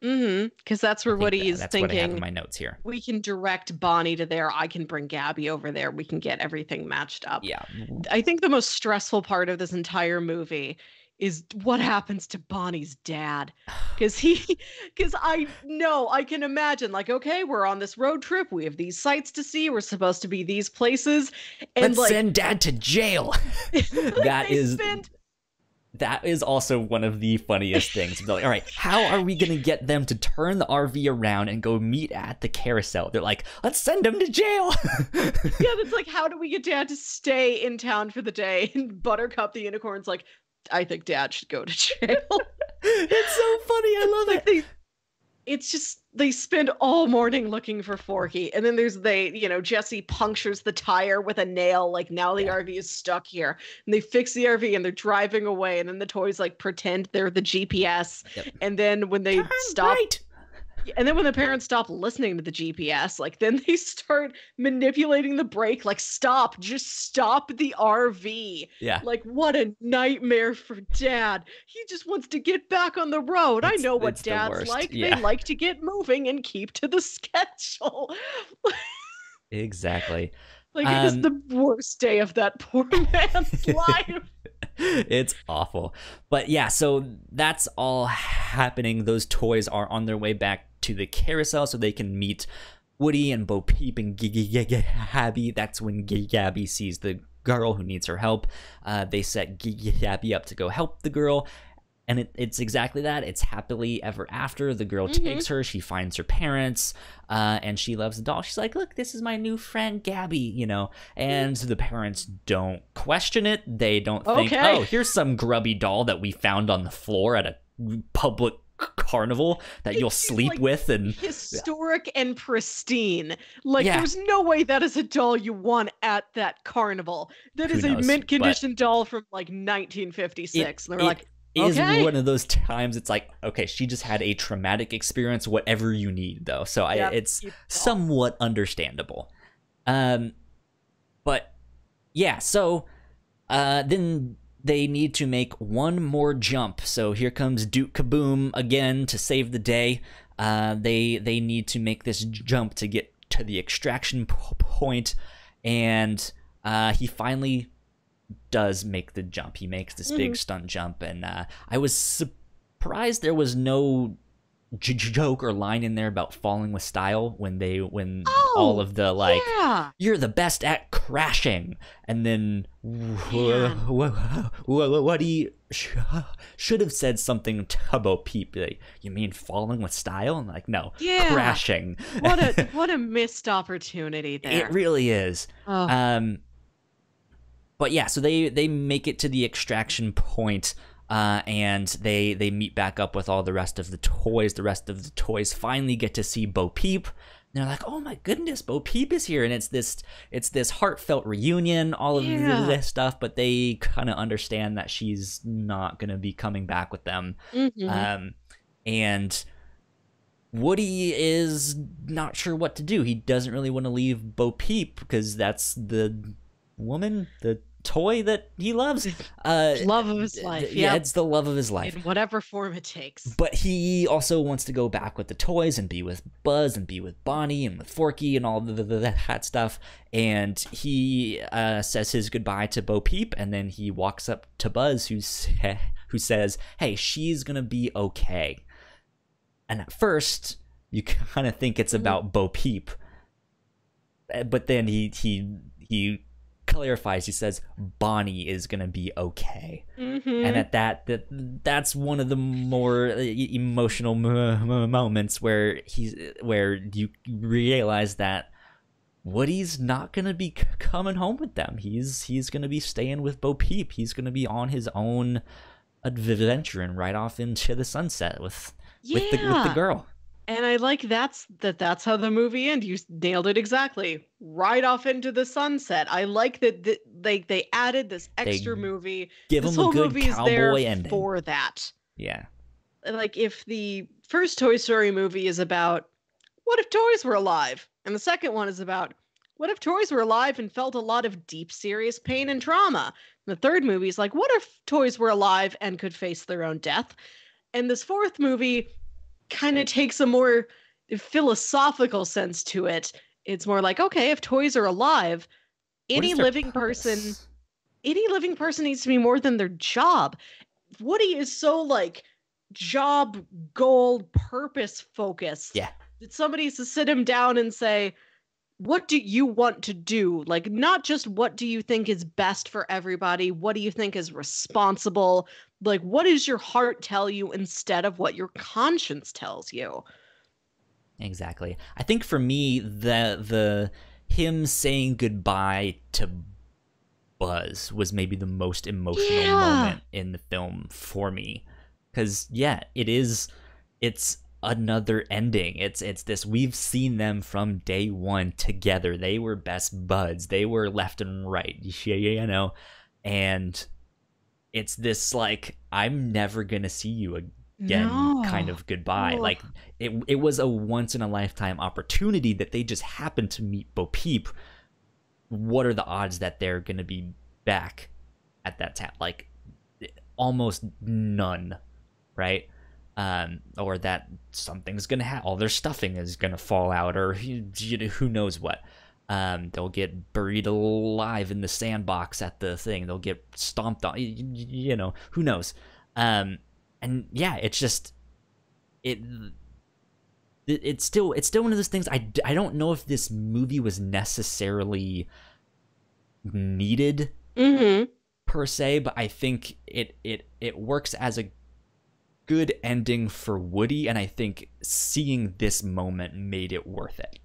Because that's where Woody is thinking. That's what I have in my notes here. We can direct Bonnie to there. I can bring Gabby over there. We can get everything matched up. Yeah. I think the most stressful part of this entire movie is what happens to Bonnie's dad. Because I know, I can imagine, like, okay, we're on this road trip. We have these sights to see. We're supposed to be these places. And let's send dad to jail. That is also one of the funniest things. They're like, all right, how are we going to get them to turn the RV around and go meet at the carousel? They're like, let's send them to jail. That's like, how do we get dad to stay in town for the day? And Buttercup the unicorn's like, I think dad should go to jail. It's so funny. I love it. It's just, they spend all morning looking for Forky. And then Jesse punctures the tire with a nail. Like, now the RV is stuck here. And they fix the RV and they're driving away. And then the toys like pretend they're the GPS. And then when they stop, and then when the parents stop listening to the GPS, like, then they start manipulating the brake. Like, stop, just stop the RV. Yeah. Like, what a nightmare for dad. He just wants to get back on the road. I know what dad's like. Yeah. They like to get moving and keep to the schedule. Exactly. Like, it is the worst day of that poor man's life. It's awful. But yeah, so that's all happening. Those toys are on their way back to the carousel so they can meet Woody and Bo Peep and Gabby. That's when Gabby sees the girl who needs her help. They set Gabby up to go help the girl. And it's exactly that. It's happily ever after. The girl takes her. She finds her parents, and she loves the doll. She's like, look, this is my new friend, Gabby, you know. And the parents don't question it. They don't think, oh, here's some grubby doll that we found on the floor at a public carnival that you'll sleep like with, and historic and pristine. Like, there's no way that is a doll you want at that carnival. That is a mint condition doll from like 1956. And they're like, is one of those times it's like, okay, she just had a traumatic experience, whatever you need, though. So it's somewhat understandable. But yeah, so then they need to make one more jump. So here comes Duke Caboom again to save the day. They need to make this jump to get to the extraction point, and he finally does make the jump. He makes this big stunt jump, and I was surprised there was no joke or line in there about falling with style when all of the like you're the best at crashing, and then Woody should have said something to Bo Peep like, you mean falling with style? And like, no, crashing. What a missed opportunity there. It really is. But yeah, so they make it to the extraction point, and they meet back up with all the rest of the toys. The rest of the toys finally get to see Bo Peep. And they're like, oh my goodness, Bo Peep is here, and it's this heartfelt reunion, all of this stuff. But they kind of understand that she's not gonna be coming back with them, and Woody is not sure what to do. He doesn't really want to leave Bo Peep because that's the woman, the toy that he loves, love of his life. Yeah, it's the love of his life in whatever form it takes. But he also wants to go back with the toys and be with Buzz and be with Bonnie and with Forky and all that stuff. And he says his goodbye to Bo Peep, and then he walks up to Buzz, who says, hey, she's gonna be okay. And at first you kind of think it's about Bo Peep, but then he clarifies. He says Bonnie is gonna be okay, and at that's one of the more emotional moments where you realize that Woody's not gonna be coming home with them. He's gonna be staying with Bo Peep. He's gonna be on his own adventure and right off into the sunset with the girl. And I like that's how the movie ends. You nailed it exactly. Right off into the sunset. I like that they added this extra movie. Give them a good cowboy ending for that. Yeah. Like, if the first Toy Story movie is about what if toys were alive, and the second one is about what if toys were alive and felt a lot of deep, serious pain and trauma. And the third movie is like, what if toys were alive and could face their own death? And this fourth movie kind of takes a more philosophical sense to it. It's more like, okay, if toys are alive, any living person needs to be more than their job. Woody is so like job, goal, purpose focused. Yeah. That somebody has to sit him down and say, what do you want to do? Like, not just what do you think is best for everybody? What do you think is responsible? Like, what does your heart tell you instead of what your conscience tells you? Exactly. I think for me, the him saying goodbye to Buzz was maybe the most emotional moment in the film for me. 'Cause it's another ending. It's this, we've seen them from day one together. They were best buds. They were left and right, you know, and it's this like, I'm never gonna see you again kind of goodbye. Like, it was a once in a lifetime opportunity that they just happened to meet Bo Peep. What are the odds that they're gonna be back at that time? Like, almost none, right? Or that something's gonna happen, all their stuffing is gonna fall out, or who knows what. They'll get buried alive in the sandbox at the thing. They'll get stomped on, you know, who knows? And yeah, it's just, it's still one of those things. I don't know if this movie was necessarily needed per se, but I think it works as a good ending for Woody. And I think seeing this moment made it worth it.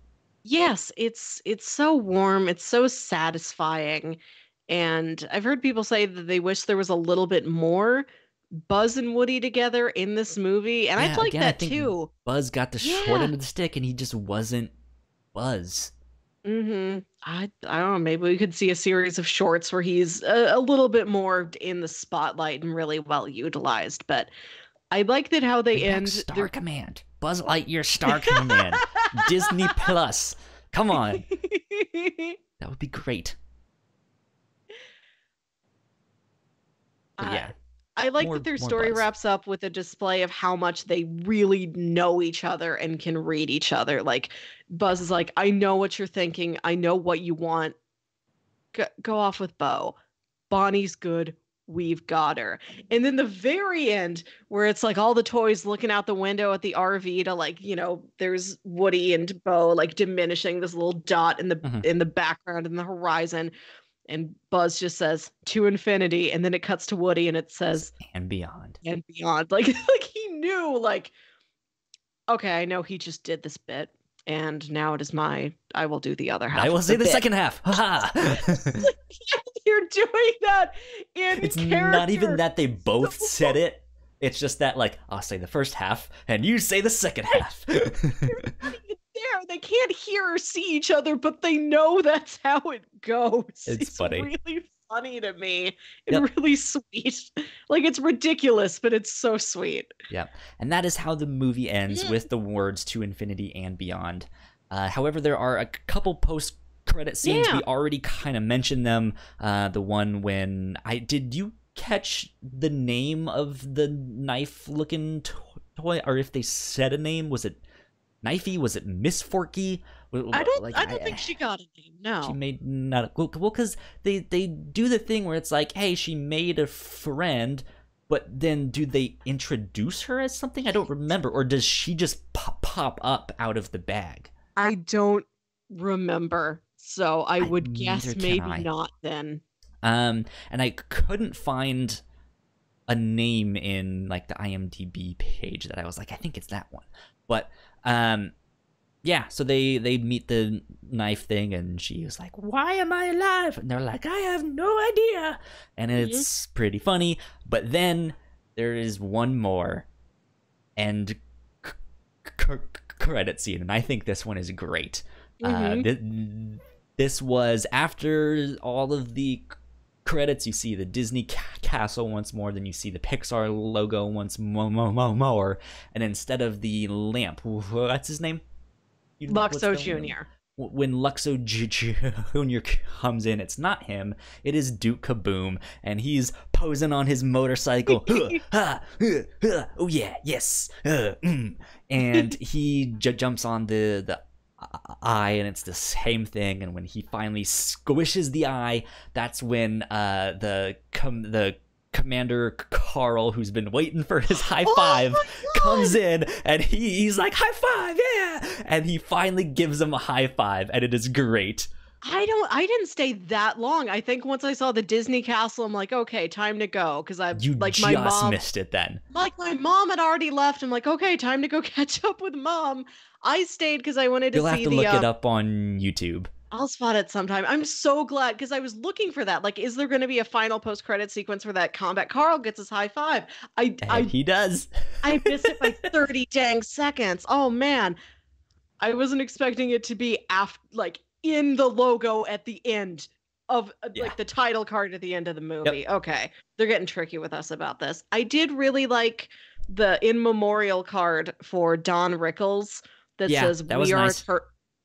Yes, it's so warm. It's so satisfying. And I've heard people say that they wish there was a little bit more Buzz and Woody together in this movie. And yeah, I'd like again, that too. Buzz got the short end of the stick and he just wasn't Buzz. I don't know. Maybe we could see a series of shorts where he's a little bit more in the spotlight and really well utilized. But I liked it how they end. Star Command. Buzz Lightyear Star Command. Disney Plus. Come on. That would be great. Yeah. I like that their story wraps up with a display of how much they really know each other and can read each other. Like, Buzz is like, I know what you're thinking. I know what you want. Go off with Bo. Bonnie's good. We've got her. And then the very end where it's like all the toys looking out the window at the RV to, like, you know, there's Woody and Bo like diminishing, this little dot in the in the background in the horizon, and Buzz just says to infinity, and then it cuts to Woody and it says and beyond. And beyond. Like he knew, like, okay, I know he just did this bit and now it is my, I will do the other half. I will say the second half. You're doing that in it's character. Not even that they both said it. It's just that, like, I'll say the first half and you say the second half. They're not even there. They can't hear or see each other, but they know that's how it goes. It's funny. Really funny to me. It's really sweet. Like, it's ridiculous, but it's so sweet. Yeah. And that is how the movie ends, with the words to infinity and beyond. However, there are a couple post-credit scenes. We already kind of mentioned them. The one when did you catch the name of the knife looking toy, or if they said a name? Was it Knifey? Was it Miss Forky? I don't think she got a name. No, she made not. Well, because they do the thing where it's like, hey, she made a friend, but then do they introduce her as something? I don't remember. Or does she just pop up out of the bag? I don't remember, so I would guess maybe not then. And I couldn't find a name in, like, the IMDb page that I was like, I think it's that one. But yeah, so they meet the knife thing and she was like, why am I alive? And they're like, I have no idea. And it's pretty funny. But then there is one more and credit scene, and I think this one is great. This was after all of the credits. You see the Disney castle once more, then you see the Pixar logo once more, and instead of the lamp, what's his name? Luxo Jr. When Luxo Jr. comes in, it's not him. It is Duke Caboom, and he's posing on his motorcycle. Oh yeah, yes. And he jumps on the eye, and it's the same thing. And when he finally squishes the eye, that's when the Commander Carl, who's been waiting for his high five, comes in, and he's like, high five, yeah, and he finally gives him a high five, and it is great. I didn't stay that long. I think once I saw the Disney castle, I'm like, okay, time to go, because I missed it then. Like, my mom had already left. I'm like, okay, time to go catch up with mom. I stayed because I wanted to see the. You'll have to look it up on YouTube. I'll spot it sometime. I'm so glad, because I was looking for that. Like, is there going to be a final post-credit sequence where that Combat Carl gets his high five? He does. I missed it by 30 dang seconds. Oh man, I wasn't expecting it to be after, like, in the logo at the end of like the title card at the end of the movie. Okay, they're getting tricky with us about this. I did really like the in memorial card for Don Rickles that says we are. Nice.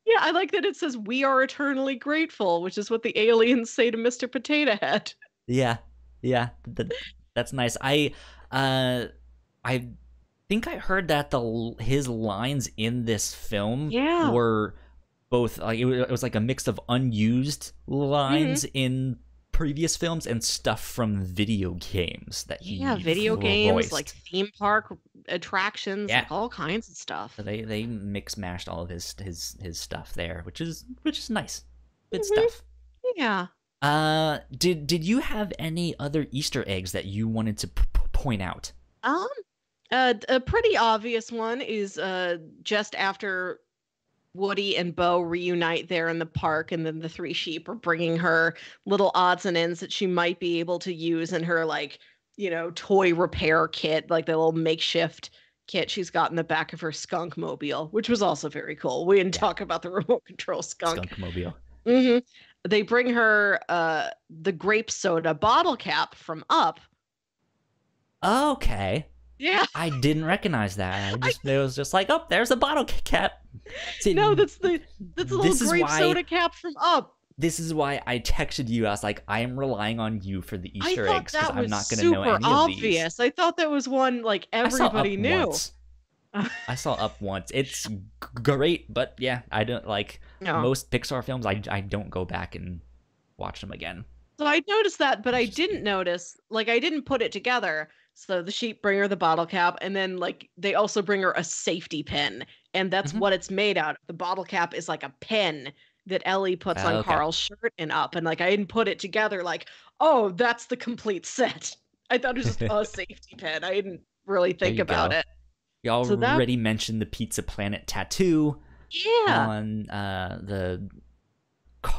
Yeah, I like that it says we are eternally grateful, which is what the aliens say to Mr. Potato Head. Yeah, that's nice. I think I heard that his lines in this film were both like it was like a mix of unused lines in previous films and stuff from video games that he voiced. Like theme park attractions, like all kinds of stuff. So they mashed all of his stuff there, which is nice. Good stuff. Yeah. Did you have any other Easter eggs that you wanted to point out? A pretty obvious one is just after Woody and Bo reunite there in the park, and then the three sheep are bringing her little odds and ends that she might be able to use in her, like, you know, toy repair kit, like the little makeshift kit she's got in the back of her skunk mobile, which was also very cool. We didn't talk about the remote control skunk mobile. They bring her the grape soda bottle cap from Up. Okay. Yeah. I didn't recognize that. It was just like, oh, there's a bottle cap. See, no, that's a little grape soda cap from Up. This is why I texted you. I was like, I am relying on you for the Easter eggs because I'm not going to know any of these. I thought that was one like everybody knew. I saw Up once. It's great, but yeah, I don't like most Pixar films. I don't go back and watch them again. So I noticed that, but I didn't notice. Like, I didn't put it together. So the sheep bring her the bottle cap, and then like they also bring her a safety pin, and that's what it's made out of. The bottle cap is like a pin that Ellie puts on Carl's shirt and Up, and like I didn't put it together. Like, oh, that's the complete set. I thought it was just a safety pin. I didn't really think about it. You already mentioned the Pizza Planet tattoo. Yeah. On the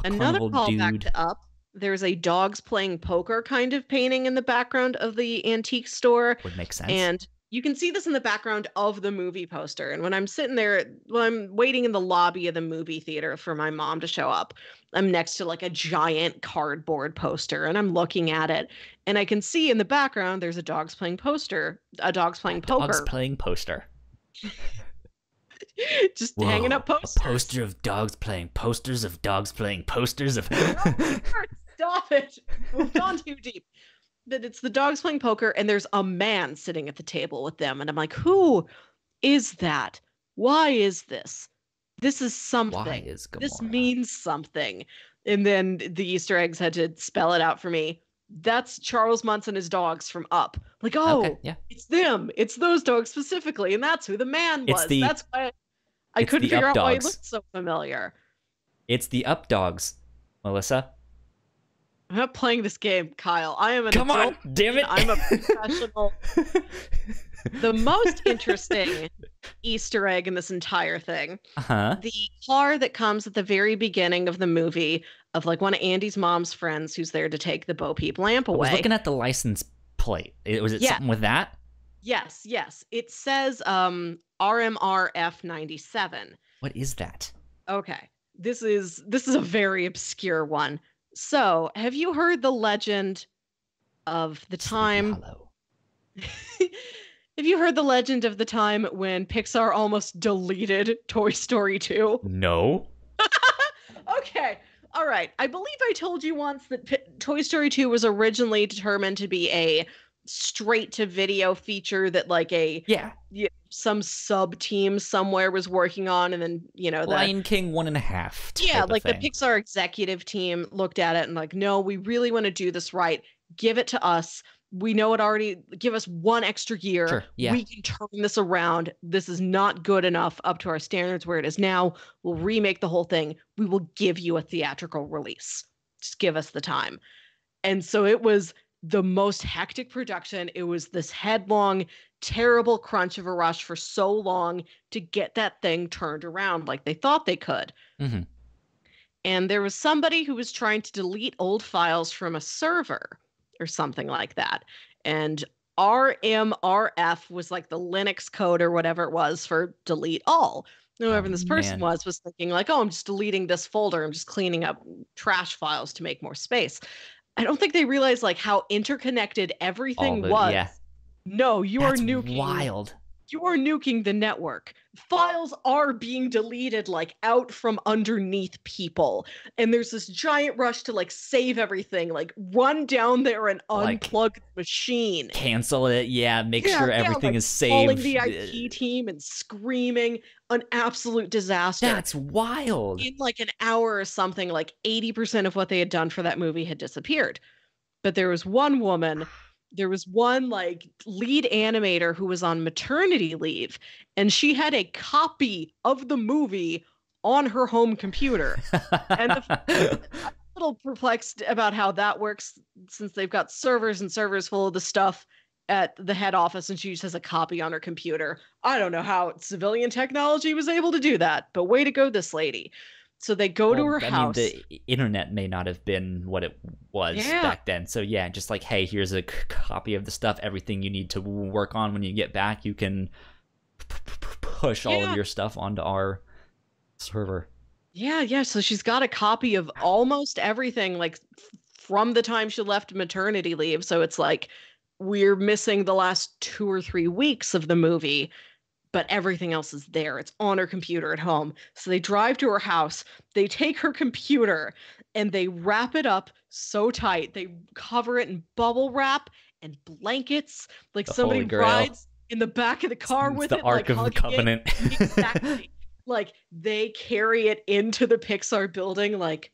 another callback to Up. There's a dogs playing poker kind of painting in the background of the antique store. Would make sense. And you can see this in the background of the movie poster. And when I'm sitting there, when I'm waiting in the lobby of the movie theater for my mom to show up, I'm next to like a giant cardboard poster, and I'm looking at it, and I can see in the background there's a dogs playing poster, a dogs playing poker. Dogs playing poster. Just hanging up posters. A poster of dogs playing posters of dogs playing posters of. Stop it. We've gone too deep. But it's the dogs playing poker, and there's a man sitting at the table with them. And I'm like, who is that? Why is this? This is something. Why is this means something. And then the Easter eggs had to spell it out for me. That's Charles Munson and his dogs from Up. Like, oh, it's them. It's those dogs specifically. And that's who the man was. That's why I couldn't figure out why he looked so familiar. It's the Up dogs, Melissa. I'm not playing this game, Kyle. I am an adult. Come on, damn it. I'm a professional. The most interesting Easter egg in this entire thing, the car that comes at the very beginning of the movie of like one of Andy's mom's friends who's there to take the Bo Peep lamp away. I was looking at the license plate. Was it something with that? Yes, yes. It says RMRF97. What is that? Okay. This is a very obscure one. So, have you heard the legend of the time? Have you heard the legend of the time when Pixar almost deleted Toy Story 2? No. Okay. All right. I believe I told you once that Toy Story 2 was originally determined to be a straight-to-video feature that, like, some sub-team somewhere was working on, and then, you know, Lion King 1.5. Yeah, like the Pixar executive team looked at it and like, no, we really want to do this right. Give it to us. We know it already. Give us one extra year. Sure. Yeah. We can turn this around. This is not good enough up to our standards where it is now. We'll remake the whole thing. We will give you a theatrical release. Just give us the time. And so it was the most hectic production. It was this headlong, terrible crunch of a rush for so long to get that thing turned around like they thought they could. And there was somebody who was trying to delete old files from a server or something like that. And RMRF was like the Linux code or whatever it was for delete all. Whoever this person was thinking like, oh, I'm just deleting this folder. I'm just cleaning up trash files to make more space. I don't think they realized like how interconnected everything was. No, you are nuking. Wild. You're nuking the network. Files are being deleted, like, out from underneath people. And there's this giant rush to, like, save everything. Like, run down there and unplug the machine. Cancel it. Yeah, make sure everything is saved. Calling the IT team and screaming. An absolute disaster. That's wild. In, like, an hour or something, like, 80% of what they had done for that movie had disappeared. But there was one woman... There was one, like, lead animator who was on maternity leave, and she had a copy of the movie on her home computer. And I'm a little perplexed about how that works, since they've got servers and servers full of the stuff at the head office, and she just has a copy on her computer. I don't know how civilian technology was able to do that, but way to go, this lady. So they go to her house. I mean, the internet may not have been what it was back then. So yeah, just like, hey, here's a copy of the stuff. Everything you need to work on when you get back, you can push all of your stuff onto our server. Yeah, yeah. So she's got a copy of almost everything, like, from the time she left maternity leave. So it's like, we're missing the last 2 or 3 weeks of the movie, but everything else is there. It's on her computer at home. So they drive to her house, they take her computer, and they wrap it up so tight. They cover it in bubble wrap and blankets. Like, somebody rides in the back of the car with it. It's the Ark of the Covenant. Exactly. Like, they carry it into the Pixar building, like,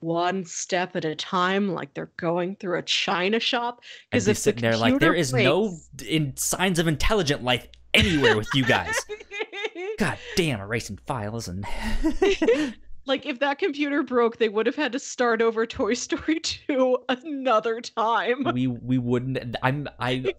one step at a time, like they're going through a china shop. Because if the computer breaks, there is no signs of intelligent life anywhere with you guys. God damn, erasing files and like, if that computer broke, they would have had to start over Toy Story 2 another time. We wouldn't. I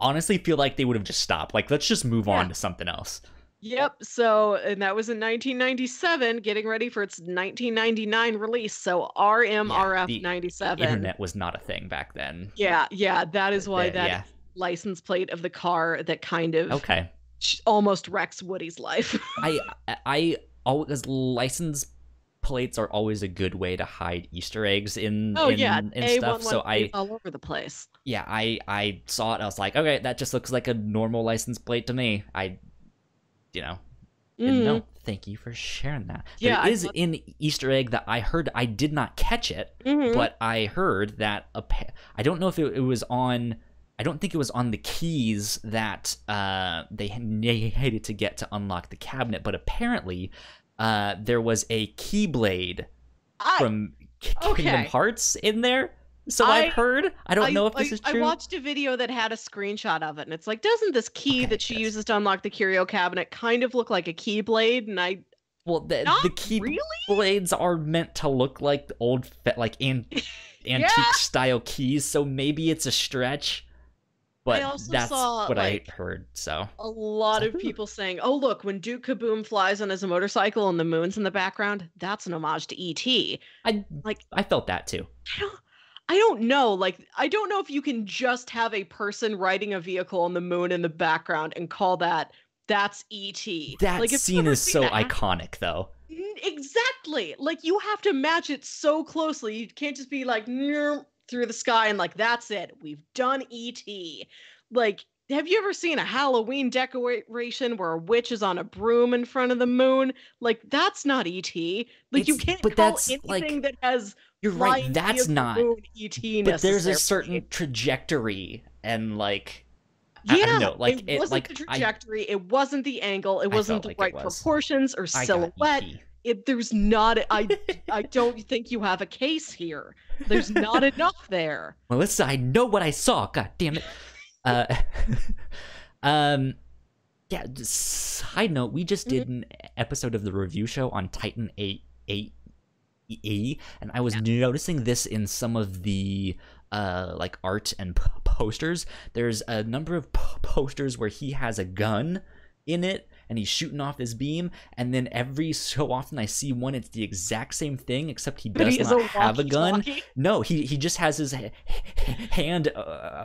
honestly feel like they would have just stopped. Like, let's just move on to something else. Yep. So, and that was in 1997, getting ready for its 1999 release. So RMRF 97. Internet was not a thing back then. Yeah. Yeah. That is why that license plate of the car that kind of almost wrecks Woody's life. I always, license plates are always a good way to hide Easter eggs in stuff. So I all over the place. Yeah. I saw it. I was like, okay, that just looks like a normal license plate to me. No, thank you for sharing that. Yeah, there is an Easter egg that I heard. I did not catch it, but I heard that I don't know if it was on. I don't think it was on the keys that they needed to get to unlock the cabinet. But apparently, there was a keyblade from Kingdom Hearts in there. So I've heard. I don't know if this is true. I watched a video that had a screenshot of it, and it's like, doesn't this key that she uses to unlock the curio cabinet kind of look like a keyblade? And I, well, the key blades are meant to look like old, like antique style keys. So maybe it's a stretch. But that's what I heard. So a lot of people saying, "Oh, look! When Duke Caboom flies on his motorcycle and the moon's in the background, that's an homage to E.T." I felt that too. I don't know. Like, I don't know if you can just have a person riding a vehicle on the moon in the background and call that's E.T. That, like, scene is so iconic, though. Exactly. Like, you have to match it so closely. You can't just be like, "Nope," through the sky and like, that's it, we've done E.T. Like, have you ever seen a Halloween decoration where a witch is on a broom in front of the moon? Like, that's not E.T. Like, you can't call anything that has, you're right, that's not E.T. But there's a certain trajectory and like, yeah, I don't know, like it wasn't the trajectory, it wasn't the angle, it wasn't the right proportions or silhouette. There's not. I don't think you have a case here. There's not enough there. Melissa, I know what I saw. God damn it. Yeah. Side note: we just did an episode of the review show on Titan 8E, and I was noticing this in some of the like art and posters. There's a number of posters where he has a gun in it, and he's shooting off his beam, and then every so often I see one, it's the exact same thing, except he does not have a gun. No, he just has his hand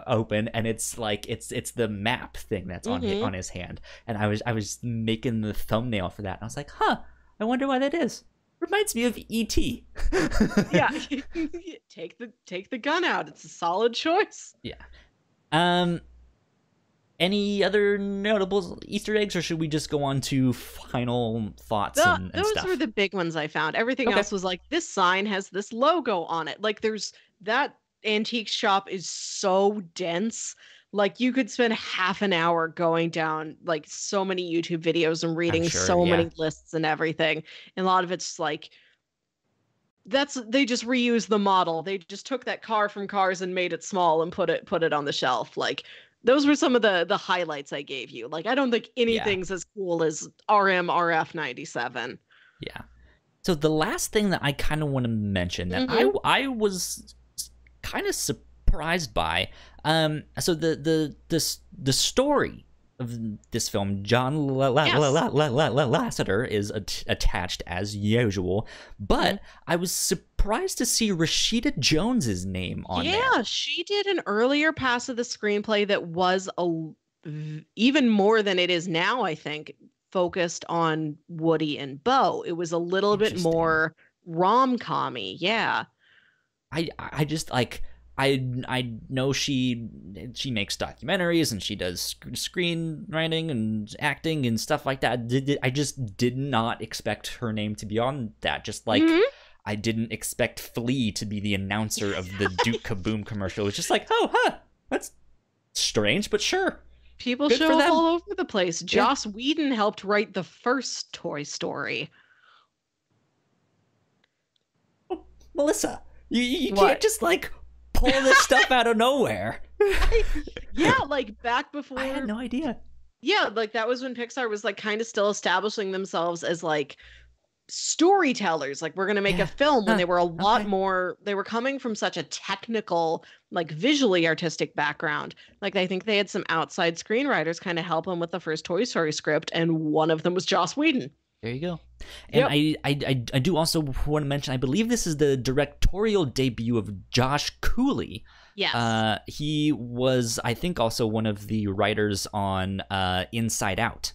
open, and it's like it's the map thing that's on his hand. And I was making the thumbnail for that, and I was like, huh, I wonder why that is. Reminds me of E.T. Yeah, take the gun out. It's a solid choice. Yeah. Any other notable Easter eggs, or should we just go on to final thoughts and stuff? Those were the big ones I found. Everything else was like, this sign has this logo on it. Like, there's that antique shop is so dense. Like, you could spend half an hour going down like so many YouTube videos and reading many lists and everything. And a lot of it's like, they just reused the model. They just took that car from Cars and made it small and put it on the shelf. Like, those were some of the highlights I gave you. Like, I don't think anything's as cool as RMRF 97. Yeah. So the last thing that I kind of want to mention that I was kind of surprised by. So the story of this film, John Lasseter is attached as usual, but I was surprised to see Rashida Jones's name on there. Yeah, she did an earlier pass of the screenplay that was even more than it is now, I think, focused on Woody and Bo. It was a little bit more rom-com-y. Yeah. I just like, I know she makes documentaries and she does screenwriting and acting and stuff like that. I just did not expect her name to be on that. Just like I didn't expect Flea to be the announcer of the Duke Caboom commercial. It's just like, oh, huh, that's strange, but sure. People show up all over the place. Yeah. Joss Whedon helped write the first Toy Story. Oh, Melissa, you can't just like pull this stuff out of nowhere. Yeah, like back before. I had no idea. Yeah, like that was when Pixar was like kind of still establishing themselves as like storytellers. Like, we're going to make a film when they were a lot more, they were coming from such a technical, like visually artistic background. Like, I think they had some outside screenwriters kind of help them with the first Toy Story script, and one of them was Joss Whedon. There you go. And I do also want to mention, I believe this is the directorial debut of Josh Cooley. Yes. He was, I think, also one of the writers on Inside Out.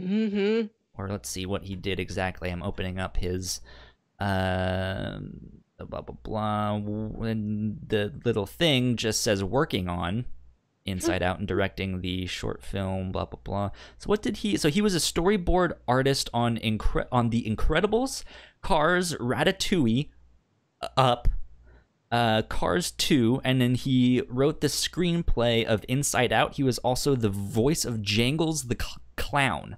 Mm-hmm. Or let's see what he did exactly. I'm opening up his blah, blah, blah. And the little thing just says working on Inside Out and directing the short film, blah, blah, blah. So what did he... So he was a storyboard artist on The Incredibles, Cars, Ratatouille, Up, Cars 2, and then he wrote the screenplay of Inside Out. He was also the voice of Jangles the Clown.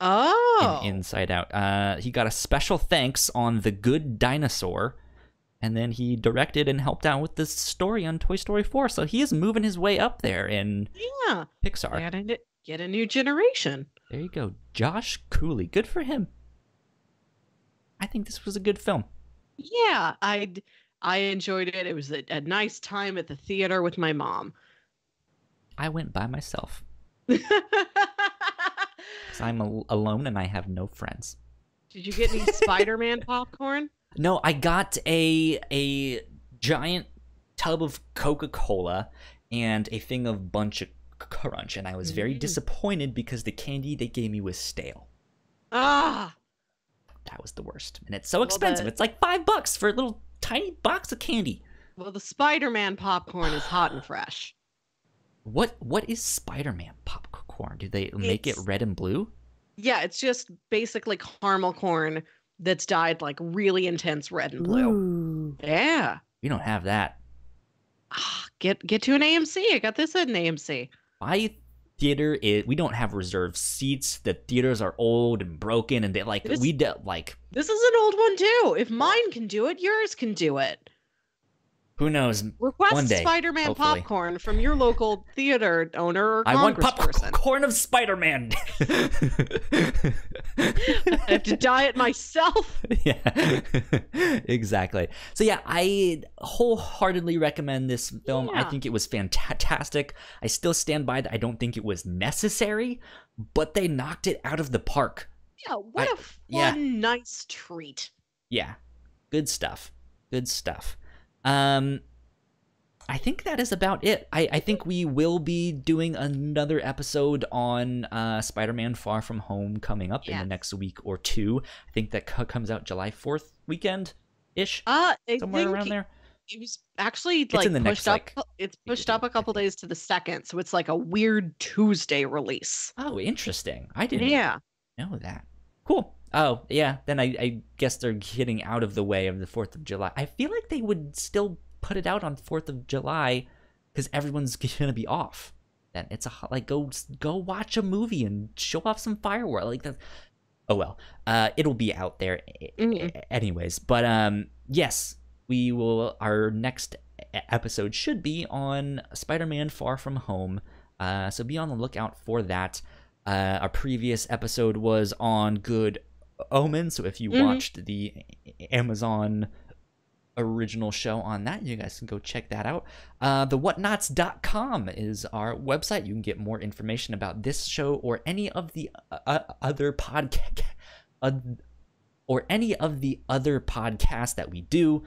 Oh! In Inside Out. He got a special thanks on The Good Dinosaur, and then he directed and helped out with this story on Toy Story 4. So he is moving his way up there in Pixar. Get a new generation. There you go. Josh Cooley. Good for him. I think this was a good film. Yeah, I enjoyed it. It was a nice time at the theater with my mom. I went by myself. Because I'm alone and I have no friends. Did you get any Spider-Man popcorn? No, I got a giant tub of Coca-Cola and a thing of Bunch of Crunch, and I was very disappointed because the candy they gave me was stale. Ah! That was the worst. And it's so expensive. It's like $5 for a little tiny box of candy. Well, the Spider-Man popcorn is hot and fresh. What is Spider-Man popcorn? Do they make it red and blue? Yeah, it's just basically caramel corn that's dyed like really intense red and blue. Ooh. Yeah. You don't have that. Oh, get to an AMC. I got this at an AMC. My theater is, we don't have reserved seats. The theaters are old and broken, and they like this is an old one too. If mine can do it, yours can do it. Who knows? Request Spider-Man popcorn from your local theater owner or congressperson. I want popcorn of Spider-Man. I have to diet myself. Yeah, exactly. So yeah, I wholeheartedly recommend this film. Yeah. I think it was fantastic. I still stand by that. I don't think it was necessary, but they knocked it out of the park. Yeah, what a fun, nice treat. Yeah, good stuff. Good stuff. I think that is about it. I think we will be doing another episode on Spider-Man Far From Home coming up in the next week or two. I think that comes out July 4th weekend-ish, somewhere around there. It was actually pushed up a couple days to the 2nd, so it's like a weird Tuesday release. Oh, interesting. I didn't know that. Cool. Oh, yeah. Then I guess they're getting out of the way of the 4th of July. I feel like they would still put it out on 4th of July because everyone's going to be off. Then it's a, like, go watch a movie and show off some fireworks. Like that. Oh, well, it'll be out there anyways. But yes, we will. Our next episode should be on Spider-Man Far From Home. So be on the lookout for that. Our previous episode was on Good Omens. So if you watched the Amazon original show on that, you guys can go check that out. The whatnauts.com is our website. You can get more information about this show or any of the other podcast that we do.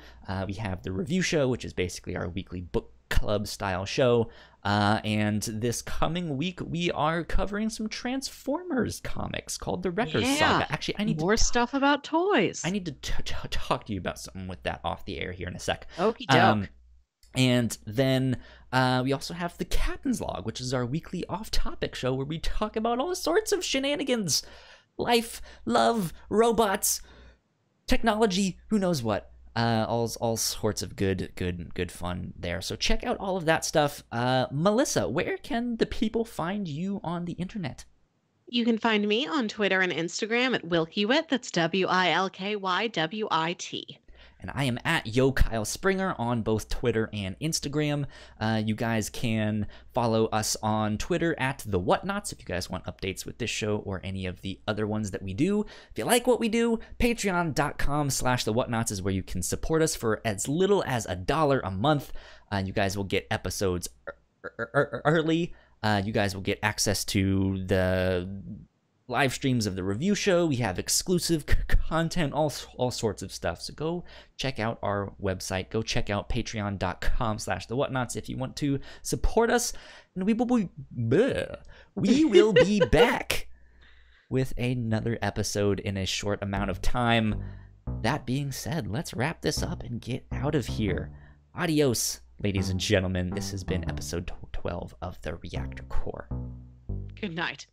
We have the review show, which is basically our weekly book club style show, and this coming week we are covering some Transformers comics called the Wrecker Saga. Actually, I need more stuff about toys. I need to talk to you about something with that off the air here in a sec. Okie doke. And then we also have the Captain's Log, which is our weekly off-topic show where we talk about all sorts of shenanigans, life, love, robots, technology, who knows what. All sorts of good fun there. So check out all of that stuff. Melissa, where can the people find you on the internet? You can find me on Twitter and Instagram at Wilkywit. That's WILKYWIT. And I am at Yo Kyle Springer on both Twitter and Instagram. You guys can follow us on Twitter at The Whatnauts if you guys want updates with this show or any of the other ones that we do. If you like what we do, patreon.com/thewhatnauts is where you can support us for as little as $1 a month. You guys will get episodes early. You guys will get access to the live streams of the review show. We have exclusive content, all sorts of stuff. So go check out our website. Go check out patreon.com/thewhatnauts if you want to support us. And we will be back with another episode in a short amount of time. That being said, let's wrap this up and get out of here. Adios, ladies and gentlemen. This has been episode 12 of the Reactor Corps. Good night.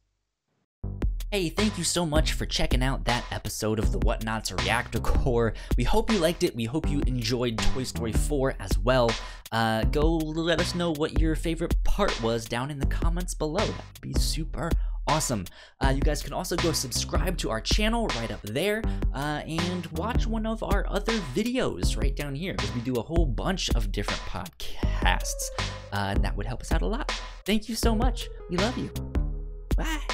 Hey, thank you so much for checking out that episode of the Whatnauts Reactor Corps. We hope you liked it. We hope you enjoyed Toy Story 4 as well. Go let us know what your favorite part was down in the comments below. That would be super awesome. You guys can also go subscribe to our channel right up there, and watch one of our other videos right down here because we do a whole bunch of different podcasts, and that would help us out a lot. Thank you so much. We love you. Bye.